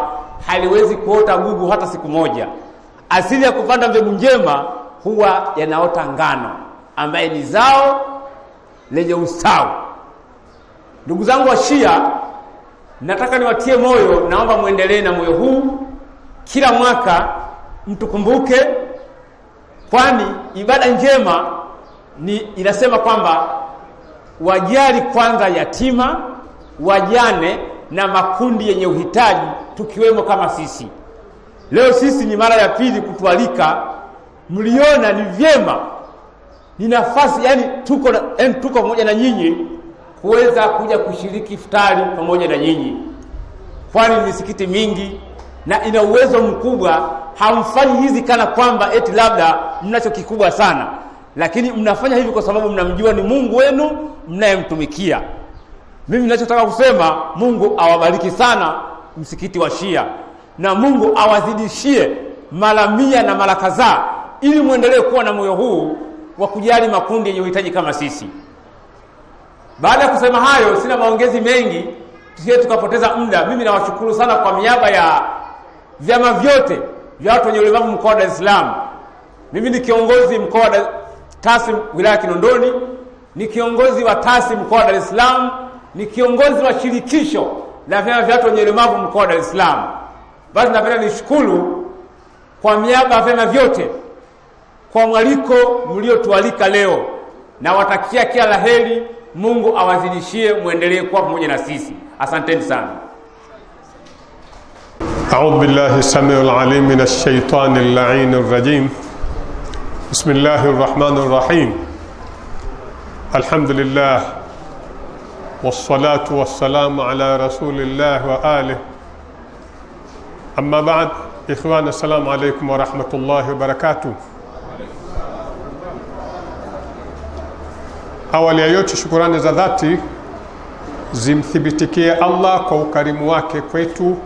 haliwezi kuota gugu hata siku moja. Asili ya kupanda mbegu njema huwa yanaota ngano ambaye ni zao lenye ustawi. Ndugu zangu wa Shia, nataka niwatie moyo, naomba muendelee na moyo huu. Kila mwaka mtukumbuke, kwani ibada njema ni inasema kwamba wajali kwanza yatima, wajane na makundi yenye uhitaji, tukiwemo kama sisi. Leo sisi ni mara ya pili kutualika, mliona ni vyema, ni nafasi, yani tuko en tuko pamoja na nyinyi kuweza kuja kushiriki iftari pamoja na nyinyi. Kwani misikiti mingi na ina uwezo mkubwa, hamfanyi hizi kana kwamba eti labda mnacho kikubwa sana, lakini mnafanya hivi kwa sababu mnamjua ni Mungu wenu mnayemtumikia. Mimi ninachotaka kusema, Mungu awabariki sana msikiti wa Shia, na Mungu awazidishie mara mia na mara kadhaa, ili muendelee kuwa na moyo huu wa kujali makundi yenye uhitaji kama sisi. Baada ya kusema hayo, sina maongezi mengi, tusije tukapoteza muda. Mimi nawashukuru sana kwa niaba ya vyama vyote vya watu wenye ulemavu mkoa wa Dar es Salaam. Mimi ni kiongozi mkoa wa T A S I M wilaya Kinondoni, ni kiongozi wa T A S I M mkoa wa Dar es Salaam, ni kiongozi wa shirikisho la vyama vya watu wenye ulemavu mkoa wa Dar es Salaam. Basi napenda nishukuru kwa niaba ya vyama vyote kwa mwaliko mliotualika leo, na watakia kila la heri. Mungu awazidishie, muendelee kuwa pamoja na sisi. Asanteni sana. A'udhu billahi samiul alim minash shaitanir la'inir rajim. Bismillahir rahmanir rahim. Alhamdulillah wassalatu wassalamu ala rasulillah wa alihi. Amma ba'd, ikhwan, assalamu alaykum wa rahmatullahi wa barakatuh. Awali ya yote, shukrani za dhati zimthibitikie Allah kwa ukarimu wake kwetu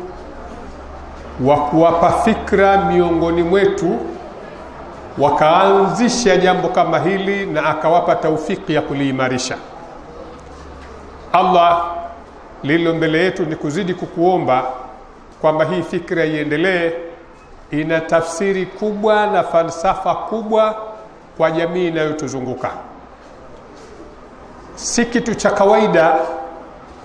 wa kuwapa fikra miongoni mwetu, wakaanzisha jambo kama hili na akawapa taufiki ya kuliimarisha. Allah, lililo mbele yetu ni kuzidi kukuomba kwamba hii fikra iendelee. Ina tafsiri kubwa na falsafa kubwa kwa jamii inayotuzunguka. Si kitu cha kawaida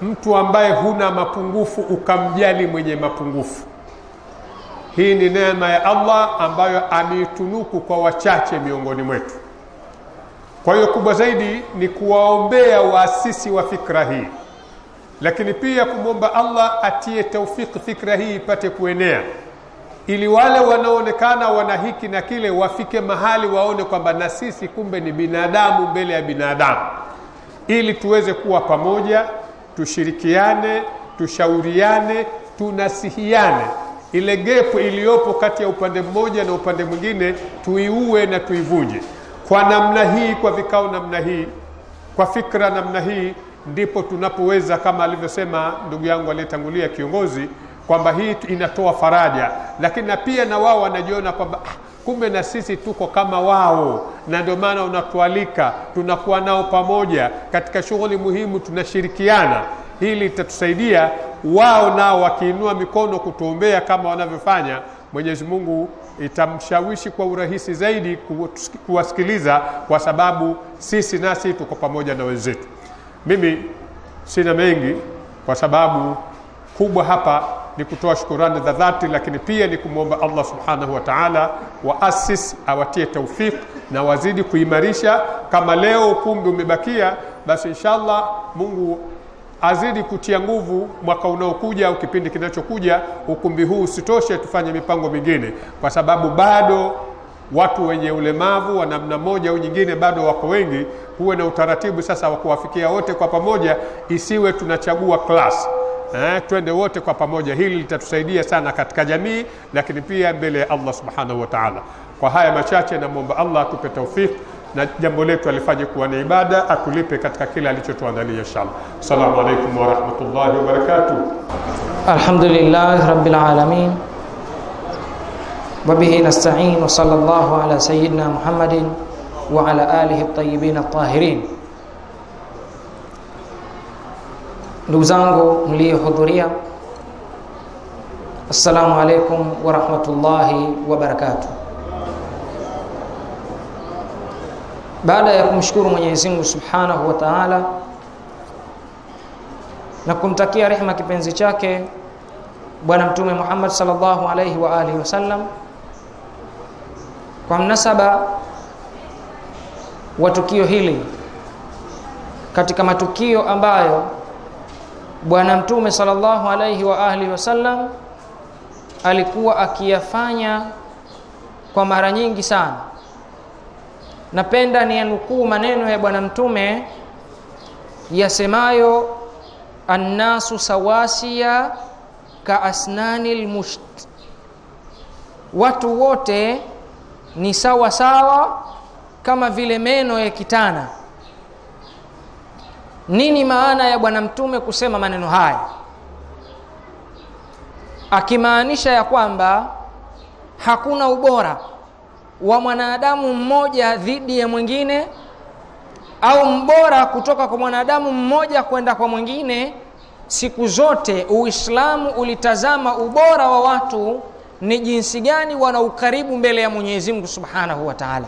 mtu ambaye huna mapungufu ukamjali mwenye mapungufu. Hii ni neema ya Allah ambayo ameitunuku kwa wachache miongoni mwetu. Kwa hiyo kubwa zaidi ni kuwaombea waasisi wa fikra hii, lakini pia kumomba Allah atie taufiki fikra hii ipate kuenea, ili wale wanaonekana wana hiki na kile wafike mahali waone kwamba na sisi kumbe ni binadamu mbele ya binadamu, ili tuweze kuwa pamoja, tushirikiane, tushauriane, tunasihiane. Ile gepu iliyopo kati ya upande mmoja na upande mwingine tuiue na tuivunje. Kwa namna hii, kwa vikao namna hii, kwa fikra namna hii, ndipo tunapoweza, kama alivyosema ndugu yangu aliyetangulia kiongozi, kwamba hii inatoa faraja, lakini na pia na wao wanajiona kwamba kumbe na sisi tuko kama wao, na ndio maana unatualika, tunakuwa nao pamoja katika shughuli muhimu, tunashirikiana. Hili litatusaidia wao nao wakiinua mikono kutuombea kama wanavyofanya, Mwenyezi Mungu itamshawishi kwa urahisi zaidi kuwasikiliza, kwa sababu sisi nasi tuko pamoja na wenzetu. Mimi sina mengi, kwa sababu kubwa hapa ni kutoa shukrani za dhati, lakini pia ni kumwomba Allah subhanahu wa ta'ala wa asis awatie tawfik na wazidi kuimarisha. Kama leo ukumbi umebakia, basi inshallah Mungu azidi kutia nguvu mwaka unaokuja au kipindi kinachokuja. Ukumbi huu usitoshe, tufanye mipango mingine, kwa sababu bado watu wenye ulemavu wa namna moja au nyingine bado wako wengi. Huwe na utaratibu sasa wa kuwafikia wote kwa pamoja, isiwe tunachagua class. Eh, twende wote kwa pamoja. Hili litatusaidia sana katika jamii, lakini pia mbele ya Allah subhanahu wa ta'ala. Kwa haya machache na muomba Allah atupe tawfik, na jambo letu alifanye kuwa ni ibada, atulipe katika kila alichotuandalia inshallah. Assalamu alaykum wa rahmatullahi wa barakatuh. Alhamdulillah rabbil alamin, wa bihi nasta'in, wa sallallahu ala sayyidina Muhammadin wa ala alihi at-tayyibin at-tahirin. Ndugu zangu mliohudhuria, assalamu alaykum wa rahmatullahi wa barakatuh. Baada ya kumshukuru Mwenyezi Mungu Subhanahu wa Ta'ala na kumtakia rehema kipenzi chake Bwana Mtume Muhammad sallallahu alayhi wa alihi wasallam, kwa mnasaba wa tukio hili, katika matukio ambayo Bwana Mtume sallallahu alayhi wa alihi wasallam alikuwa akiyafanya kwa mara nyingi sana, napenda nianukuu maneno ya Bwana Mtume yasemayo annasu sawasiya ka asnanil musht, watu wote ni sawa sawa kama vile meno ya kitana. Nini maana ya Bwana Mtume kusema maneno haya? Akimaanisha ya kwamba hakuna ubora wa mwanadamu mmoja dhidi ya mwingine, au mbora kutoka kwa mwanadamu mmoja kwenda kwa mwingine. Siku zote Uislamu ulitazama ubora wa watu ni jinsi gani wana ukaribu mbele ya Mwenyezi Mungu Subhanahu wa Ta'ala.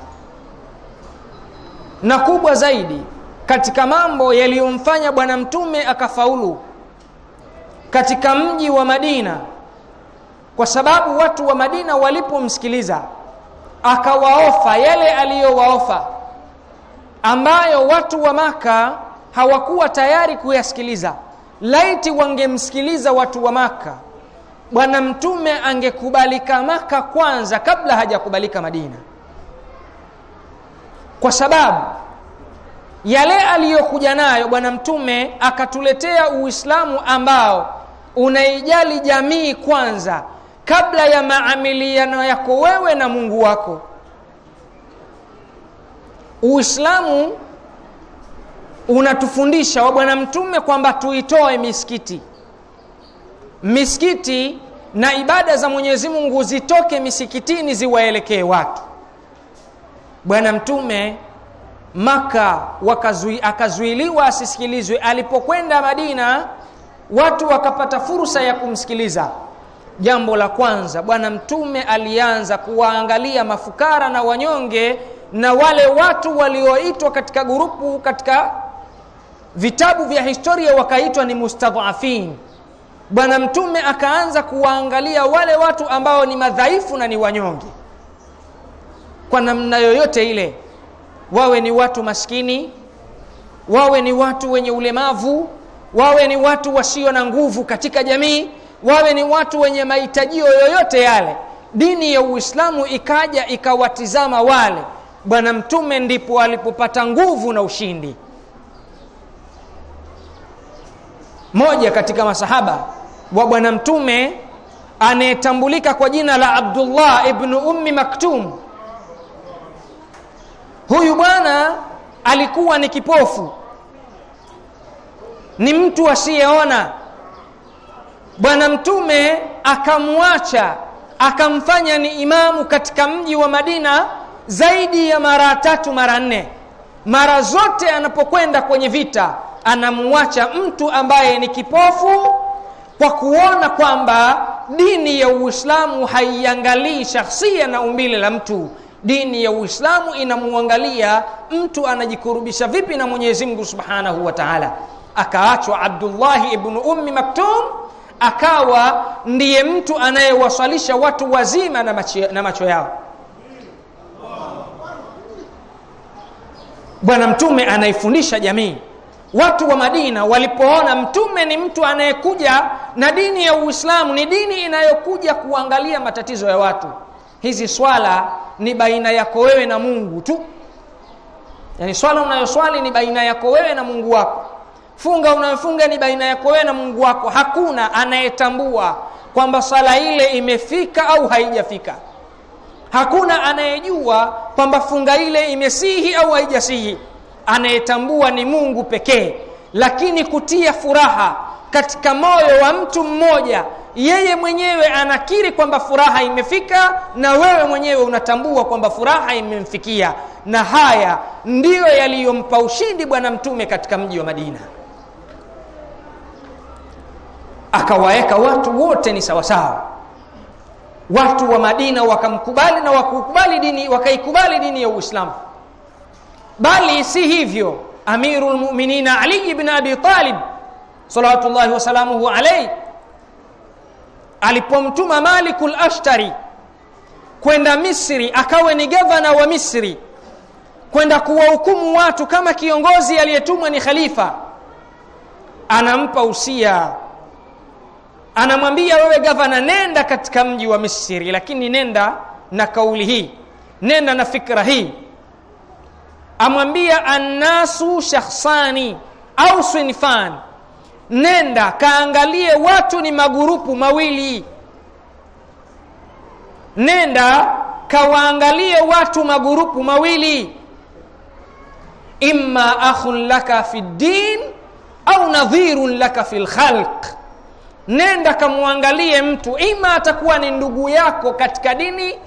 Na kubwa zaidi katika mambo yaliyomfanya Bwana Mtume akafaulu katika mji wa Madina, kwa sababu watu wa Madina walipomsikiliza akawaofa yale aliyowaofa, ambayo watu wa Maka hawakuwa tayari kuyasikiliza. Laiti wangemsikiliza watu wa Maka, Bwana Mtume angekubalika Maka kwanza kabla hajakubalika Madina, kwa sababu yale aliyokuja nayo Bwana Mtume akatuletea Uislamu ambao unaijali jamii kwanza kabla ya maamiliano yako wewe na Mungu wako. Uislamu unatufundisha wa Bwana Mtume kwamba tuitoe misikiti. Misikiti na ibada za Mwenyezi Mungu zitoke misikitini ziwaelekee watu. Bwana Mtume Maka wakazui, akazuiliwa asisikilizwe. Alipokwenda Madina watu wakapata fursa ya kumsikiliza. Jambo la kwanza, Bwana Mtume alianza kuwaangalia mafukara na wanyonge na wale watu walioitwa katika grupu, katika vitabu vya historia wakaitwa ni mustadhafin. Bwana Mtume akaanza kuwaangalia wale watu ambao ni madhaifu na ni wanyonge kwa namna yoyote ile, wawe ni watu maskini, wawe ni watu wenye ulemavu, wawe ni watu wasio na nguvu katika jamii, wawe ni watu wenye mahitaji yoyote yale. Dini ya Uislamu ikaja ikawatizama wale. Bwana Mtume ndipo alipopata nguvu na ushindi. Moja katika masahaba wa Bwana Mtume anayetambulika kwa jina la Abdullah ibn Umm Maktum, huyu bwana alikuwa ni kipofu, ni mtu asiyeona. Bwana Mtume akamwacha, akamfanya ni imamu katika mji wa Madina zaidi ya mara tatu mara nne. Mara zote anapokwenda kwenye vita anamwacha mtu ambaye ni kipofu, kwa kuona kwamba dini ya Uislamu haiangalii shakhsia na umbile la mtu. Dini ya Uislamu inamuangalia mtu anajikurubisha vipi na Mwenyezi Mungu Subhanahu wa Ta'ala. Akaachwa Abdullah ibn Umm Maktum akawa ndiye mtu anayewasalisha watu wazima na macho, na macho yao. Bwana Mtume anaifundisha jamii. Watu wa Madina walipoona Mtume ni mtu anayekuja na dini ya Uislamu ni dini inayokuja kuangalia matatizo ya watu. Hizi swala ni baina yako wewe na Mungu tu. Yaani swala unayoswali ni baina yako wewe na Mungu wako. Funga unayofunga ni baina yako wewe na Mungu wako. Hakuna anayetambua kwamba sala ile imefika au haijafika. Hakuna anayejua kwamba funga ile imesihi au haijasihi. Anayetambua ni Mungu pekee. Lakini kutia furaha katika moyo wa mtu mmoja, yeye mwenyewe anakiri kwamba furaha imefika na wewe mwenyewe unatambua kwamba furaha imemfikia. Na haya ndiyo yaliyompa ushindi Bwana Mtume katika mji wa Madina. Akawaeka watu wote ni sawa sawa. Watu wa Madina wakamkubali na wakukubali dini, wakaikubali dini ya Uislamu. Bali si hivyo, Amirul Mu'minina Ali ibn Abi Talib sallallahu wa salamuhu alayhi alipomtuma Malikul Ashtari kwenda Misri akawe ni governor wa Misri kwenda kuwahukumu watu kama kiongozi aliyetumwa ni khalifa, anampa usia, anamwambia wewe governor, nenda katika mji wa Misri, lakini nenda na kauli hii, nenda na fikra hii. Amwambia annasu shakhsani au sinfan, nenda kaangalie watu ni magurupu mawili, nenda kawaangalie watu magurupu mawili, imma akhun laka fi din au nadhirun laka fil khalq. Nenda kamuangalie mtu, ima atakuwa ni ndugu yako katika dini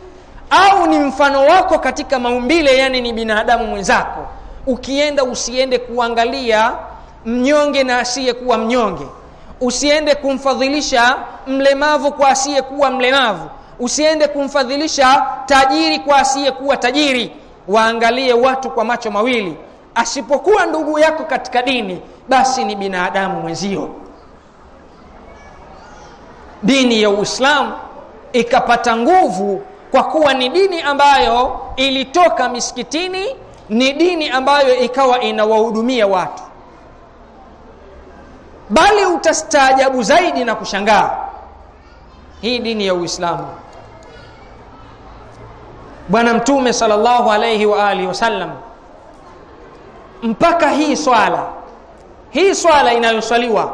au ni mfano wako katika maumbile, yani ni binadamu mwenzako. Ukienda usiende kuangalia mnyonge na asiye kuwa mnyonge. Usiende kumfadhilisha mlemavu kwa asiye kuwa mlemavu. Usiende kumfadhilisha tajiri kwa asiye kuwa tajiri. Waangalie watu kwa macho mawili. Asipokuwa ndugu yako katika dini, basi ni binadamu mwenzio. Dini ya Uislamu ikapata nguvu kwa kuwa ni dini ambayo ilitoka miskitini, ni dini ambayo ikawa inawahudumia watu. Bali utastaajabu zaidi na kushangaa, hii dini ya Uislamu Bwana Mtume sallallahu alayhi wa alihi wasallam mpaka hii swala hii swala inayoswaliwa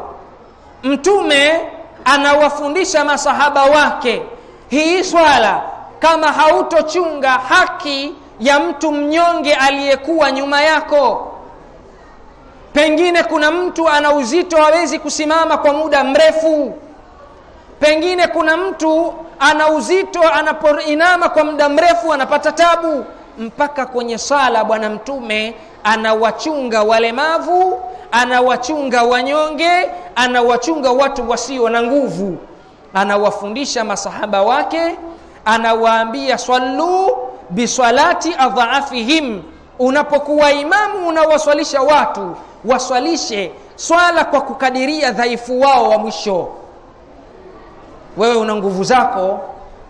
Mtume anawafundisha masahaba wake, hii swala kama hautochunga haki ya mtu mnyonge aliyekuwa nyuma yako, pengine kuna mtu ana uzito hawezi kusimama kwa muda mrefu, pengine kuna mtu ana uzito anapoinama kwa muda mrefu anapata tabu, mpaka kwenye sala Bwana Mtume anawachunga walemavu, anawachunga wanyonge, anawachunga watu wasio na nguvu. Anawafundisha masahaba wake, anawaambia sallu bisalati adhaafihim, unapokuwa imamu unawaswalisha watu, waswalishe swala kwa kukadiria dhaifu wao wa mwisho. Wewe una nguvu zako,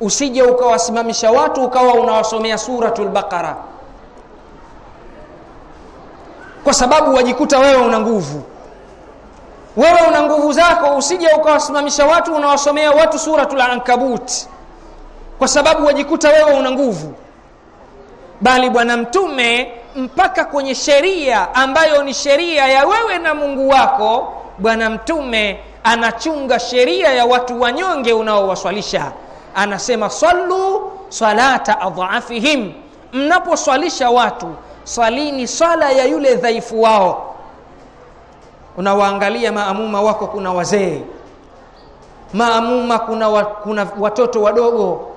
usije ukawasimamisha watu ukawa unawasomea suratul Baqara kwa sababu wajikuta wewe una nguvu. Wewe una nguvu zako, usije ukawasimamisha watu unawasomea watu suratul Ankabut kwa sababu wajikuta wewe una nguvu. Bali Bwana Mtume mpaka kwenye sheria ambayo ni sheria ya wewe na Mungu wako, Bwana Mtume anachunga sheria ya watu wanyonge unaowaswalisha. Anasema sallu salata adhaafihim, mnaposwalisha watu swalini sala ya yule dhaifu wao. Unawaangalia maamuma wako, kuna wazee maamuma kuna, wa, kuna watoto wadogo.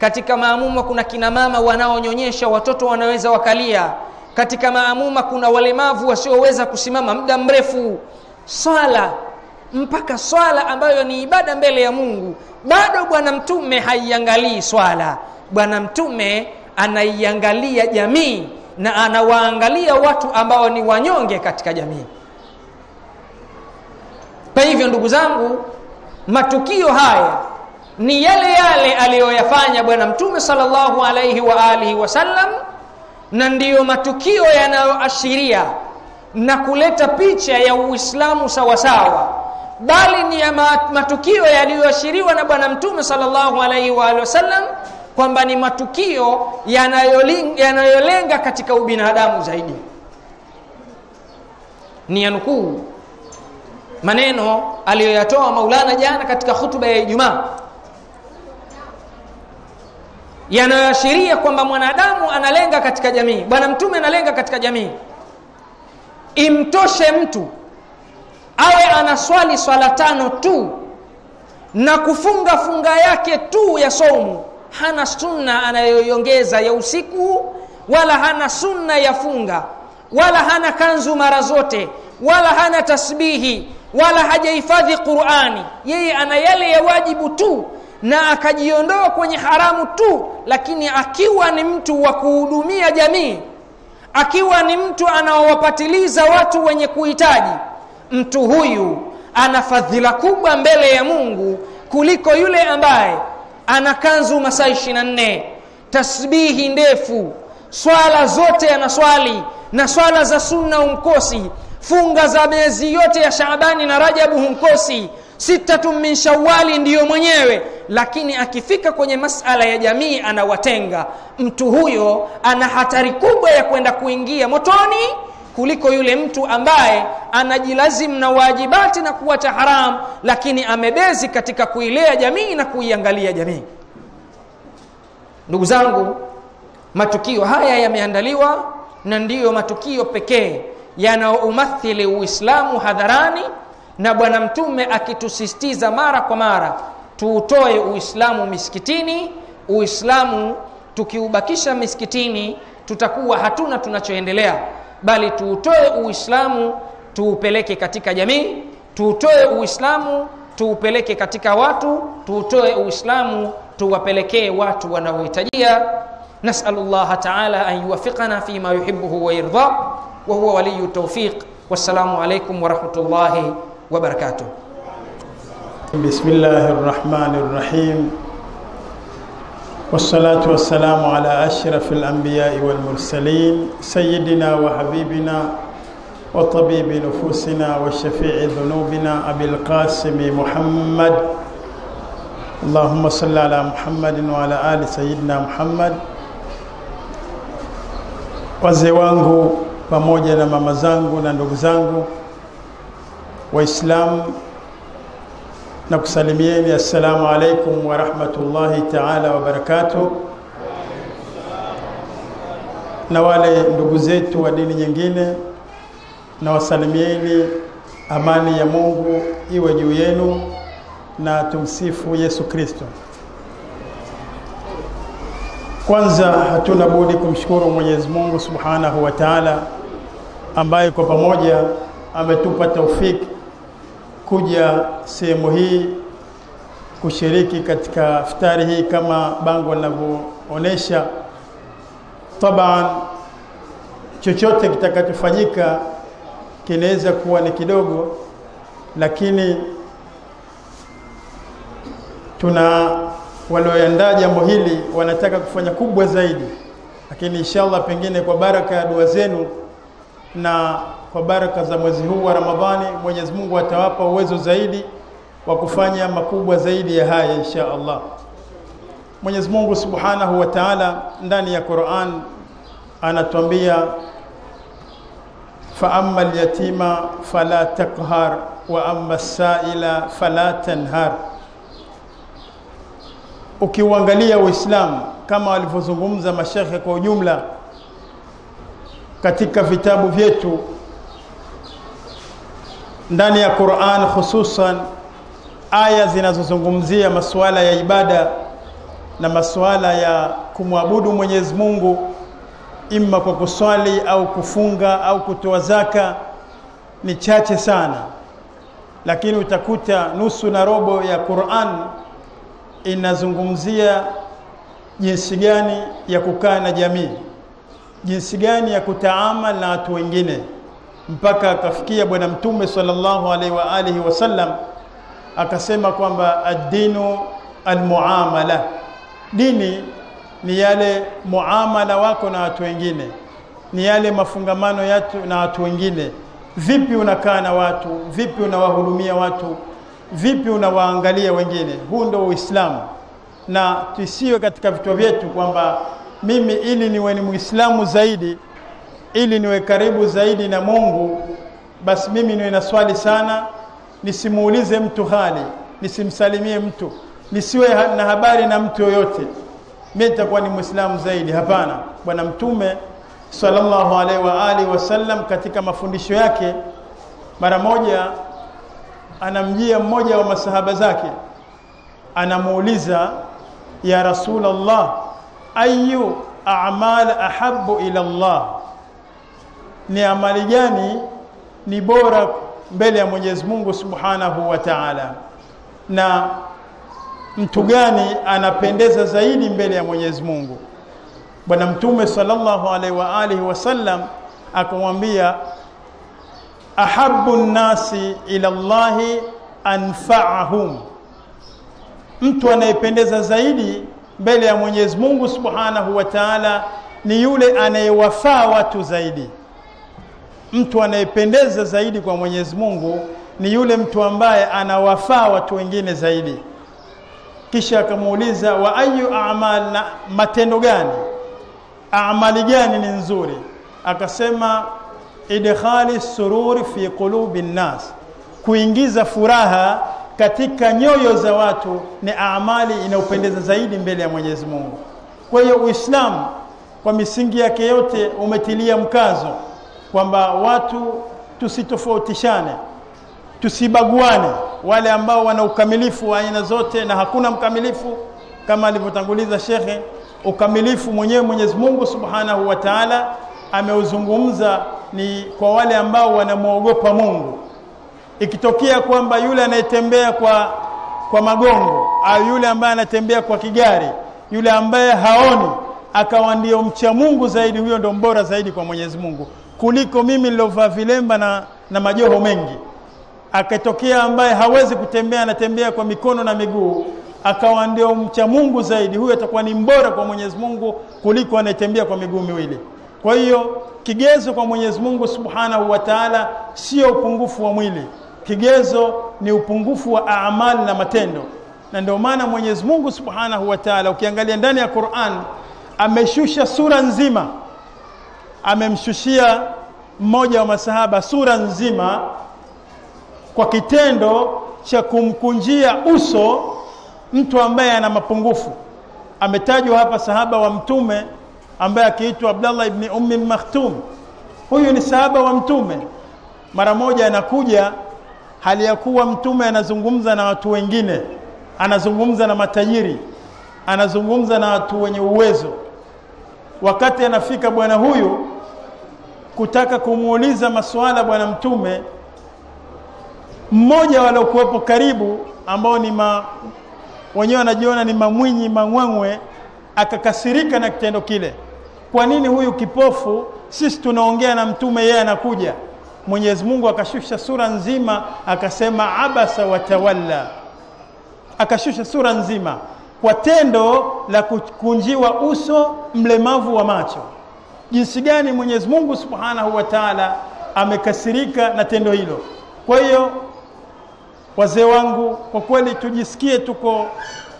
Katika maamuma kuna kina mama wanaonyonyesha, watoto wanaweza wakalia. Katika maamuma kuna walemavu wasioweza kusimama muda mrefu. Swala, mpaka swala ambayo ni ibada mbele ya Mungu, bado Bwana Mtume haiangalii swala. Bwana Mtume anaiangalia jamii na anawaangalia watu ambao ni wanyonge katika jamii. Kwa hivyo ndugu zangu, matukio haya ni yale yale aliyoyafanya Bwana Mtume sallallahu alayhi wa alihi wasallam, na ndiyo matukio yanayoashiria na kuleta picha ya Uislamu sawa sawa, bali ni ya matukio yaliyoashiriwa na Bwana Mtume sallallahu alayhi wa alihi wasallam kwamba ni matukio yanayolenga katika ubinadamu zaidi. Ni yanukuu maneno aliyoyatoa Maulana jana katika hutuba ya Ijumaa, yanayoashiria kwamba mwanadamu analenga katika jamii, Bwana Mtume analenga katika jamii. Imtoshe mtu awe anaswali swala tano tu na kufunga funga yake tu ya somo, hana sunna anayoiongeza ya usiku, wala hana sunna ya funga, wala hana kanzu mara zote, wala hana tasbihi, wala hajahifadhi Qur'ani. Yeye ana yale ya wajibu tu na akajiondoa kwenye haramu tu, lakini akiwa ni mtu wa kuhudumia jamii, akiwa ni mtu anaowapatiliza watu wenye kuhitaji, mtu huyu ana fadhila kubwa mbele ya Mungu kuliko yule ambaye ana kanzu masaa ishirini na nne, tasbihi ndefu, swala zote anaswali na swala za sunna humkosi, funga za miezi yote ya Shaabani na Rajabu humkosi, sitatu min Shawali ndiyo mwenyewe, lakini akifika kwenye masala ya jamii anawatenga. Mtu huyo ana hatari kubwa ya kwenda kuingia motoni kuliko yule mtu ambaye anajilazimu na wajibati na kuacha haram, lakini amebezi katika kuilea jamii na kuiangalia jamii. Ndugu zangu, matukio haya yameandaliwa na ndiyo matukio pekee yanayoumathili Uislamu hadharani, na Bwana Mtume akitusisitiza mara kwa mara tuutoe Uislamu miskitini. Uislamu tukiubakisha miskitini tutakuwa hatuna tunachoendelea, bali tuutoe Uislamu tuupeleke katika jamii, tuutoe Uislamu tuupeleke katika watu, tuutoe Uislamu tuwapelekee watu wanaohitajia. Nasallallahu ta'ala an yuwaffiqana fima yuhibbu wa yarda, wa huwa waliyyu tawfiq. Wassalamu alaykum wa rahmatullahi wa barakatuh. Bismillahirrahmanirrahim. Wassalatu wassalamu ala ashrafil anbiya'i wal mursalin, sayyidina wa habibina wa tabibi nufusina wa shafi'i dhunubina abil qasim Muhammad. Allahumma salli ala Muhammadin wa ala ali sayyidina Muhammad. Wazee wangu pamoja na mama zangu na ndugu zangu Waislamu, na kusalimieni assalamu alaykum wa rahmatullahi ta'ala wa barakatuh. Na wale ndugu zetu wa dini nyingine na wasalimieni, amani ya Mungu iwe juu yenu na tumsifu Yesu Kristo. Kwanza hatuna budi kumshukuru Mwenyezi Mungu Subhanahu wa Ta'ala ambaye kwa pamoja ametupa taufiki kuja sehemu hii kushiriki katika iftari hii kama bango linavyoonyesha. Taban chochote kitakachofanyika kinaweza kuwa ni kidogo, lakini tuna walioandaa jambo hili wanataka kufanya kubwa zaidi, lakini inshallah pengine kwa baraka ya dua zenu na kwa baraka za mwezi huu wa Ramadhani Mwenyezi Mungu atawapa uwezo zaidi wa kufanya makubwa zaidi ya haya insha Allah. Mwenyezi Mungu Subhanahu wa Ta'ala ndani ya Qur'an anatuambia, fa amma al-yatima fala taqhar wa amma as-sa'ila fala tanhar. Ukiuangalia Uislamu kama walivyozungumza mashaikh kwa ujumla katika vitabu vyetu ndani ya Qur'an, hususan aya zinazozungumzia masuala ya ibada na masuala ya kumwabudu Mwenyezi Mungu, imma kwa kuswali au kufunga au kutoa zaka, ni chache sana. Lakini utakuta nusu na robo ya Qur'an inazungumzia jinsi gani ya kukaa na jamii, jinsi gani ya kutaamala na watu wengine, mpaka akafikia Bwana Mtume sallallahu alaihi wa alihi wasallam akasema kwamba ad-dinu al-muamala, dini ni yale muamala wako na watu wengine, ni yale mafungamano yetu na watu wengine. Vipi unakaa na watu, vipi unawahudumia watu, vipi unawaangalia wengine. Huu ndio Uislamu. Na tusiwe katika vitu vyetu kwamba mimi ili niwe ni Muislamu zaidi, ili niwe karibu zaidi na Mungu, basi mimi niwe na swali sana, nisimuulize mtu hali, nisimsalimie mtu, nisiwe na habari na mtu yoyote, mimi nitakuwa ni Muislamu zaidi. Hapana. Bwana Mtume sallallahu alaihi wa alihi wasallam katika mafundisho yake, mara moja anamjia mmoja wa masahaba zake, anamuuliza, ya Rasulullah, ayu a'mal ahabbu ila Allah, ni amali gani ni bora mbele ya Mwenyezi Mungu Subhanahu wa Ta'ala, na mtu gani anapendeza zaidi mbele ya Mwenyezi Mungu. Bwana Mtume sallallahu alaihi wa alihi wasallam akamwambia, ahabbu nasi ila Allah anfa'ahum, mtu anayependeza zaidi mbele ya Mwenyezi Mungu Subhanahu wa Ta'ala ni yule anayewafaa watu zaidi. Mtu anayependeza zaidi kwa Mwenyezi Mungu ni yule mtu ambaye anawafaa watu wengine zaidi. Kisha akamuuliza, wa ayu a'mal, na matendo gani, amali gani ni nzuri? Akasema, idkhali sururi fi qulubi nnas, kuingiza furaha katika nyoyo za watu ni amali inayopendeza zaidi mbele ya Mwenyezi Mungu. Kwa hiyo Uislamu kwa misingi yake yote umetilia mkazo kwamba watu tusitofautishane, tusibaguane. Wale ambao wana ukamilifu wa aina zote, na hakuna mkamilifu kama alivyotanguliza shekhe, ukamilifu mwenyewe Mwenyezi Mungu Subhanahu wa Ta'ala ameuzungumza ni kwa wale ambao wanamuogopa Mungu. Ikitokea kwamba yule anayetembea kwa kwa magongo au yule ambaye anatembea kwa kigari, yule ambaye haoni akawa ndio mcha Mungu zaidi, huyo ndio mbora zaidi kwa Mwenyezi Mungu kuliko mimi nilovaa vilemba na na majoho mengi. Akatokea ambaye hawezi kutembea, anatembea kwa mikono na miguu, akawa ndio mcha Mungu zaidi, huyo atakuwa ni mbora kwa Mwenyezi Mungu kuliko anayetembea kwa miguu miwili. Kwa hiyo kigezo kwa Mwenyezi Mungu Subhanahu wa Ta'ala sio upungufu wa mwili. Kigezo ni upungufu wa amali na matendo. Na ndio maana Mwenyezi Mungu Subhanahu wa Ta'ala, ukiangalia ndani ya Qur'an, ameshusha sura nzima, amemshushia mmoja wa masahaba sura nzima kwa kitendo cha kumkunjia uso mtu ambaye ana mapungufu. Ametajwa hapa sahaba wa Mtume ambaye akiitwa Abdullah ibn Umm Maktum. Huyu ni sahaba wa Mtume. Mara moja anakuja hali ya kuwa Mtume anazungumza na watu wengine, anazungumza na matajiri, anazungumza na watu wenye uwezo. Wakati anafika bwana huyu kutaka kumuuliza maswala bwana Mtume, mmoja waliokuwepo karibu ambao ni ma wenyewe wanajiona ni mamwinyi mangwangwe akakasirika na kitendo kile. Kwa nini huyu kipofu, sisi tunaongea na Mtume, yeye anakuja? Mwenyezi Mungu akashusha sura nzima akasema abasa watawalla, akashusha sura nzima kwa tendo la kukunjiwa uso mlemavu wa macho. Jinsi gani Mwenyezi Mungu Subhanahu wa Ta'ala amekasirika na tendo hilo. Kwa hiyo wazee wangu, kwa kweli tujisikie tuko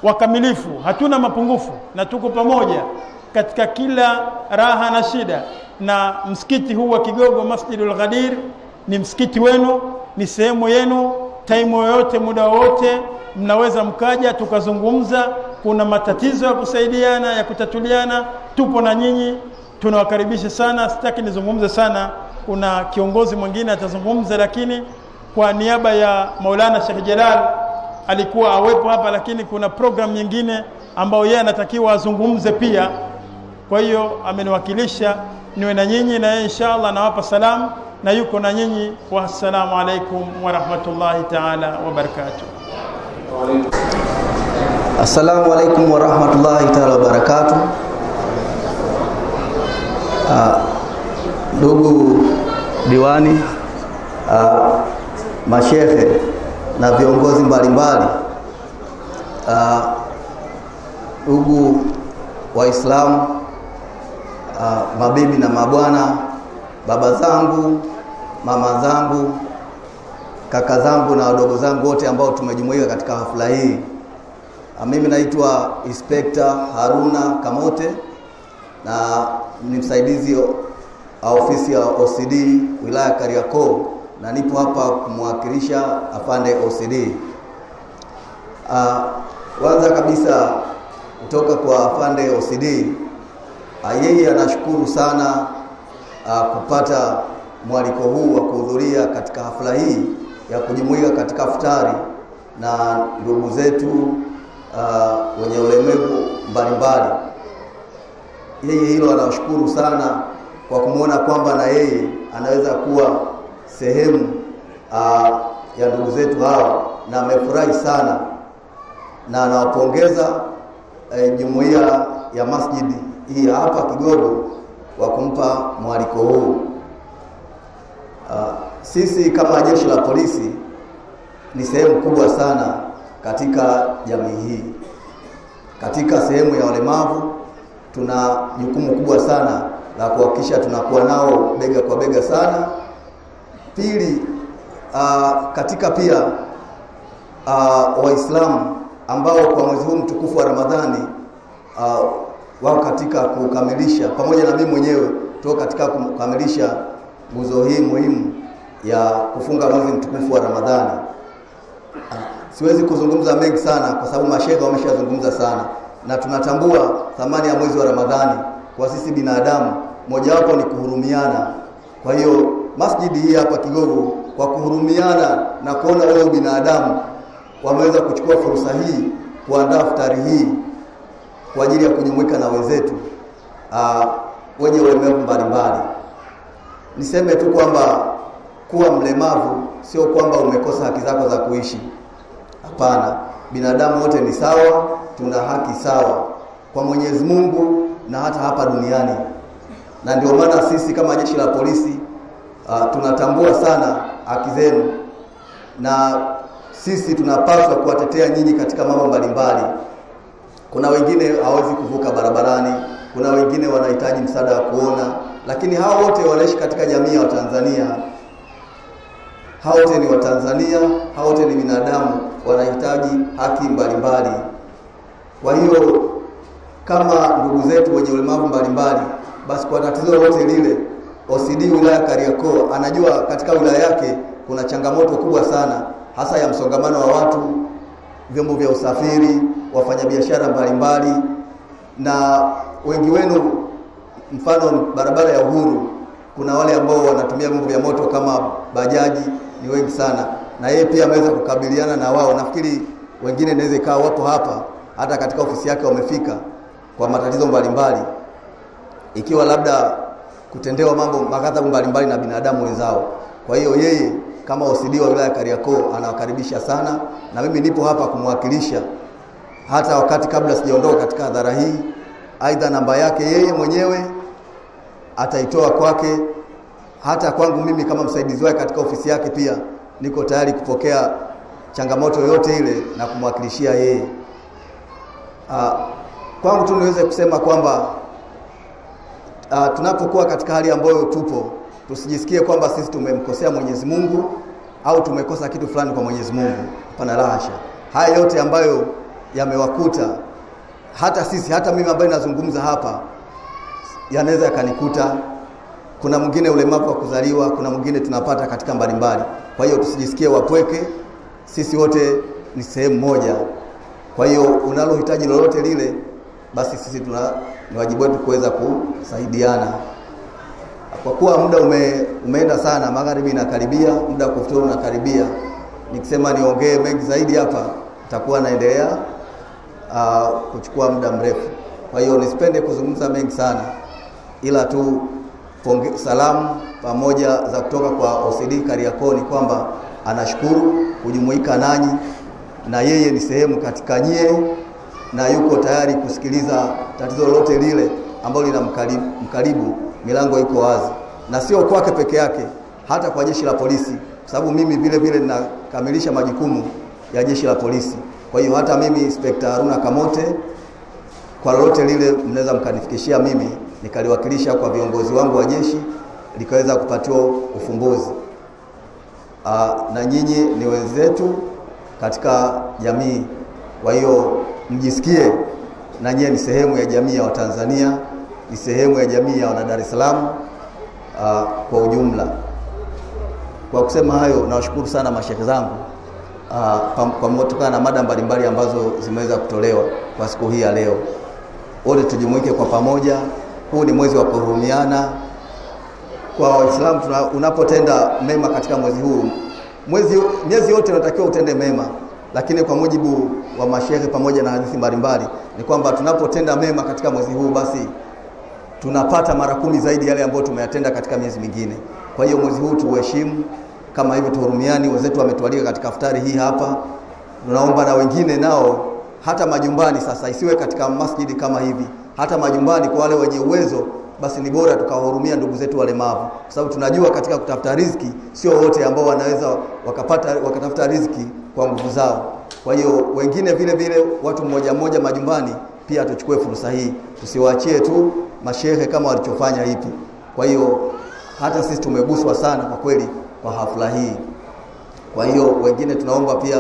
wakamilifu, hatuna mapungufu, na tuko pamoja katika kila raha na shida. Na msikiti huu wa Kigogo, Masjidul Ghadir, ni msikiti wenu, ni sehemu yenu. Taimu yoyote, muda wote mnaweza mkaja tukazungumza. Kuna matatizo ya kusaidiana, ya kutatuliana, tupo na nyinyi, tunawakaribisha sana. Sitaki nizungumze sana, kuna kiongozi mwingine atazungumza, lakini kwa niaba ya Maulana Sheikh Jalal alikuwa awepo hapa, lakini kuna program nyingine ambao yeye anatakiwa azungumze pia. Kwa hiyo ameniwakilisha niwe na nyinyi, na yeye inshallah nawapa salamu na yuko na nyinyi. Wassalamu alaikum wa rahmatullahi ta'ala wa barakatuh. Assalamu alaikum wa rahmatullahi ta'ala wa barakatuh. Ndugu uh, diwani, uh, mashehe na viongozi mbalimbali, ndugu uh, Waislamu, uh, mabibi na mabwana, baba zangu, mama zangu, kaka zangu na wadogo zangu wote ambao tumejumuika katika hafla hii. Uh, mimi naitwa Inspector Haruna Kamote na ni msaidizi wa ofisi ya O C D wilaya Kariakoo, na nipo hapa kumwakilisha afande O C D. Ah, kwanza kabisa kutoka kwa afande O C D, yeye anashukuru sana aa, kupata mwaliko huu wa kuhudhuria katika hafla hii ya kujumuika katika futari na ndugu zetu aa, wenye ulemavu mbalimbali. Yeye hilo anashukuru sana kwa kumuona kwamba na yeye anaweza kuwa sehemu uh, ya ndugu zetu hao, na amefurahi sana na anawapongeza eh, jumuiya ya masjidi hii hapa Kigogo wa kumpa mwaliko huu. Uh, sisi kama jeshi la polisi ni sehemu kubwa sana katika jamii hii. Katika sehemu ya walemavu tuna jukumu kubwa sana la kuhakikisha tunakuwa nao bega kwa bega sana. Pili, uh, katika pia uh, Waislamu ambao kwa mwezi huu mtukufu wa Ramadhani uh, wao katika kukamilisha, pamoja na mimi mwenyewe tu katika kukamilisha nguzo hii muhimu ya kufunga mwezi mtukufu wa Ramadhani. Uh, siwezi kuzungumza mengi sana kwa sababu mashehe wameshazungumza sana, na tunatambua thamani ya mwezi wa Ramadhani kwa sisi binadamu. Moja wapo ni kuhurumiana. Kwa hiyo masjidi hii hapa Kigogo kwa kuhurumiana na kuona wale binadamu wameweza kuchukua fursa hii kuandaa futari hii kwa ajili ya kujumuika na wenzetu ah wenye ulemavu mbalimbali. Niseme tu kwamba kuwa mlemavu sio kwamba umekosa haki zako za kuishi. Hapana, binadamu wote ni sawa, tuna haki sawa kwa Mwenyezi Mungu na hata hapa duniani. Na ndio maana sisi kama jeshi la polisi Uh, tunatambua sana haki zenu, na sisi tunapaswa kuwatetea nyinyi katika mambo mbalimbali. Kuna wengine hawezi kuvuka barabarani, kuna wengine wanahitaji msaada wa kuona, lakini hao wote wanaishi katika jamii ya Tanzania. Hao wote ni wa Tanzania, hao wote ni binadamu, wanahitaji haki mbalimbali. Kwa hiyo kama ndugu zetu wenye ulemavu mbalimbali, basi kwa tatizo lolote lile O C D wilaya Kariakoo anajua katika wilaya yake kuna changamoto kubwa sana, hasa ya msongamano wa watu, vyombo vya usafiri, wafanyabiashara mbalimbali. Na wengi wenu, mfano barabara ya Uhuru, kuna wale ambao wanatumia vyombo vya moto kama bajaji, ni wengi sana, na yeye pia ameweza kukabiliana na wao. Nafikiri wengine naweza kaa wapo hapa hata katika ofisi yake wamefika kwa matatizo mbalimbali, ikiwa labda kutendewa mambo makatabu mbalimbali na binadamu wenzao. Kwa hiyo yeye kama O C D wa wilaya Kariakoo anawakaribisha sana, na mimi nipo hapa kumwakilisha. Hata wakati kabla sijaondoka katika hadhara hii, aidha namba yake yeye mwenyewe ataitoa kwake, hata kwangu mimi kama msaidizi wake katika ofisi yake pia niko tayari kupokea changamoto yote ile na kumwakilishia yeye. Ah, kwangu tu niweze kusema kwamba Uh, tunapokuwa katika hali ambayo tupo, tusijisikie kwamba sisi tumemkosea Mwenyezi Mungu au tumekosa kitu fulani kwa Mwenyezi Mungu. Pana lahasha. Haya yote ambayo yamewakuta hata sisi, hata mimi ambaye nazungumza hapa, yanaweza yakanikuta. Kuna mwingine ulemavu wa kuzaliwa, kuna mwingine tunapata katika mbalimbali. Kwa hiyo tusijisikie wapweke, sisi wote ni sehemu moja. Kwa hiyo unalohitaji lolote lile, basi sisi tuna ni wajibu wetu kuweza kusaidiana. Kwa kuwa muda ume, umeenda sana, magharibi inakaribia, muda wa kufuturu unakaribia. Nikisema niongee mengi zaidi hapa takuwa naendelea uh, kuchukua muda mrefu. Kwa hiyo nisipende kuzungumza mengi sana, ila tu salamu pamoja za kutoka kwa O C D Kariakoo ni kwamba anashukuru kujumuika nanyi, na yeye ni sehemu katika nyie, na yuko tayari kusikiliza tatizo lolote lile ambalo linamkaribu. Milango iko wazi, na sio kwake peke yake, hata kwa jeshi la polisi, kwa sababu mimi vile vile ninakamilisha majukumu ya jeshi la polisi. Kwa hiyo hata mimi Inspector Haruna Kamote, kwa lolote lile mnaweza mkanifikishia mimi, nikaliwakilisha kwa viongozi wangu wa jeshi likaweza kupatiwa ufumbuzi. Aa, na nyinyi ni wenzetu katika jamii, kwa hiyo mjisikie na nyinyi ni sehemu ya jamii ya Watanzania, ni sehemu ya jamii ya wana Dar es Salaam kwa ujumla. Kwa kusema hayo, nawashukuru sana mashehe zangu kwa mtokana na mada mbalimbali ambazo zimeweza kutolewa kwa siku hii ya leo. Wote tujumuike kwa pamoja. Huu ni mwezi wa kuhurumiana kwa Waislamu. Unapotenda mema katika mwezi huu, mwezi miezi yote unatakiwa utende mema, lakini kwa mujibu wa mashehe pamoja na hadithi mbalimbali ni kwamba tunapotenda mema katika mwezi huu, basi tunapata mara kumi zaidi yale ambayo tumeyatenda katika miezi mingine. Kwa hiyo mwezi huu tuheshimu kama hivyo, tuhurumiani. Wenzetu wametualika katika iftari hii hapa, tunaomba na wengine nao hata majumbani. Sasa isiwe katika masjidi kama hivi, hata majumbani kwa wale wenye uwezo, basi ni bora tukawahurumia ndugu zetu walemavu, kwa sababu tunajua katika kutafuta riziki sio wote ambao wanaweza wakapata wakatafuta riziki kwa nguvu zao. Kwa hiyo wengine vile vile watu mmoja mmoja majumbani pia tuchukue fursa hii, tusiwaachie tu mashehe kama walichofanya hivi. Kwa hiyo hata sisi tumeguswa sana kwa kweli kwa hafla hii. Kwa hiyo wengine tunaomba pia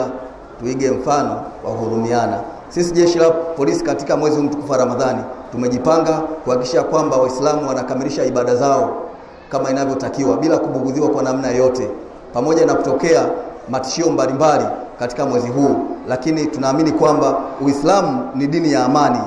tuige mfano wa kuhurumiana. Sisi jeshi la polisi katika mwezi mtukufu wa Ramadhani tumejipanga kuhakikisha kwamba Waislamu wanakamilisha ibada zao kama inavyotakiwa bila kubugudhiwa kwa namna yote, pamoja na kutokea matishio mbalimbali katika mwezi huu. Lakini tunaamini kwamba Uislamu ni dini ya amani.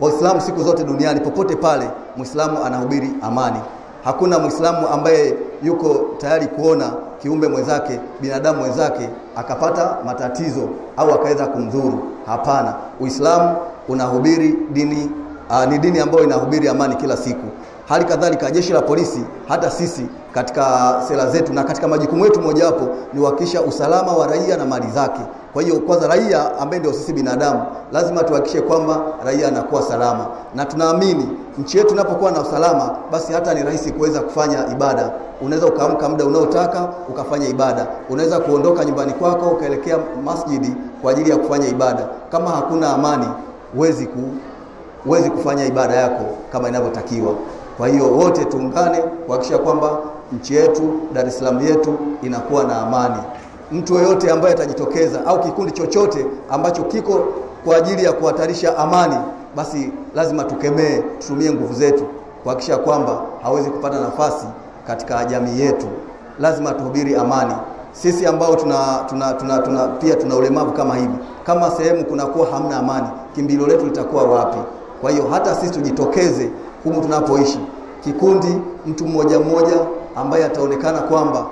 Waislamu siku zote duniani, popote pale Muislamu anahubiri amani. Hakuna Muislamu ambaye yuko tayari kuona kiumbe mwenzake, binadamu mwenzake akapata matatizo au akaweza kumdhuru. Hapana, Uislamu unahubiri dini, aa, ni dini ambayo inahubiri amani kila siku. Hali kadhalika jeshi la polisi, hata sisi katika sera zetu na katika majukumu yetu, mojawapo ni kuhakikisha usalama wa raia na mali zake. Kwa hiyo kwanza raia ambaye ndio sisi binadamu, lazima tuhakikishe kwamba raia anakuwa salama. Na tunaamini nchi yetu inapokuwa na usalama, basi hata ni rahisi kuweza kufanya ibada. Unaweza ukaamka muda unaotaka ukafanya ibada, unaweza kuondoka nyumbani kwako ukaelekea masjidi kwa ajili ya kufanya ibada. Kama hakuna amani, huwezi ku huwezi kufanya ibada yako kama inavyotakiwa. Kwa hiyo wote tuungane kuhakikisha kwamba nchi yetu, Dar es Salaam yetu inakuwa na amani. Mtu yeyote ambaye atajitokeza au kikundi chochote ambacho kiko kwa ajili ya kuhatarisha amani, basi lazima tukemee, tutumie nguvu zetu kuhakikisha kwamba hawezi kupata nafasi katika jamii yetu. Lazima tuhubiri amani. Sisi ambao tuna, tuna, tuna, tuna pia tuna ulemavu kama hivi, kama sehemu kunakuwa hamna amani, kimbilio letu litakuwa wapi? Kwa hiyo hata sisi tujitokeze humu tunapoishi, kikundi, mtu mmoja mmoja ambaye ataonekana kwamba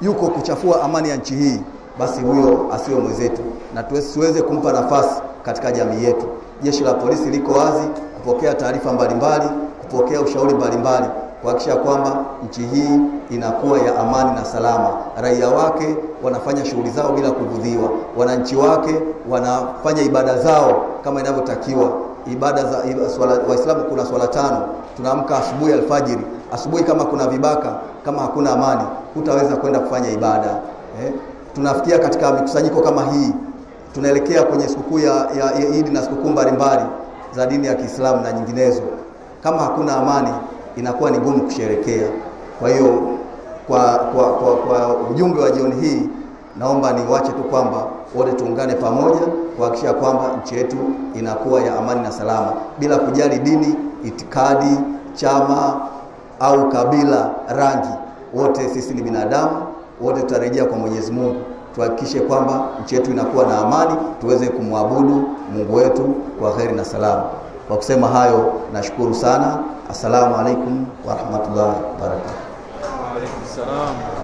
yuko kuchafua amani ya nchi hii, basi huyo asiwe mwenzetu na tuweze kumpa nafasi katika jamii yetu. Jeshi la polisi liko wazi kupokea taarifa mbalimbali, kupokea ushauri mbalimbali, kuhakikisha kwamba nchi hii inakuwa ya amani na salama. Raia wake wanafanya shughuli zao bila kuvudhiwa, wananchi wake wanafanya ibada zao kama inavyotakiwa. Ibada za Waislamu kuna swala tano. Tunaamka asubuhi alfajiri. Asubuhi kama kuna vibaka, kama hakuna amani, hutaweza kwenda kufanya ibada. Eh? Tunafikia katika mikusanyiko kama hii, tunaelekea kwenye sikukuu ya, ya, ya Idi na sikukuu mbalimbali za dini ya Kiislamu na nyinginezo. Kama hakuna amani, inakuwa ni ngumu kusherekea. Kwa hiyo kwa kwa kwa, kwa ujumbe wa jioni hii, naomba niwache tu kwamba wote tuungane pamoja kuhakikisha kwamba nchi yetu inakuwa ya amani na salama, bila kujali dini, itikadi, chama au kabila, rangi. Wote sisi ni binadamu, wote tutarejea kwa Mwenyezi Mungu. Tuhakikishe kwamba nchi yetu inakuwa na amani, tuweze kumwabudu Mungu wetu kwa heri na salama. Kwa kusema hayo, nashukuru sana. Assalamu alaikum warahmatullahi wabarakatuh. Wa alaikum salam.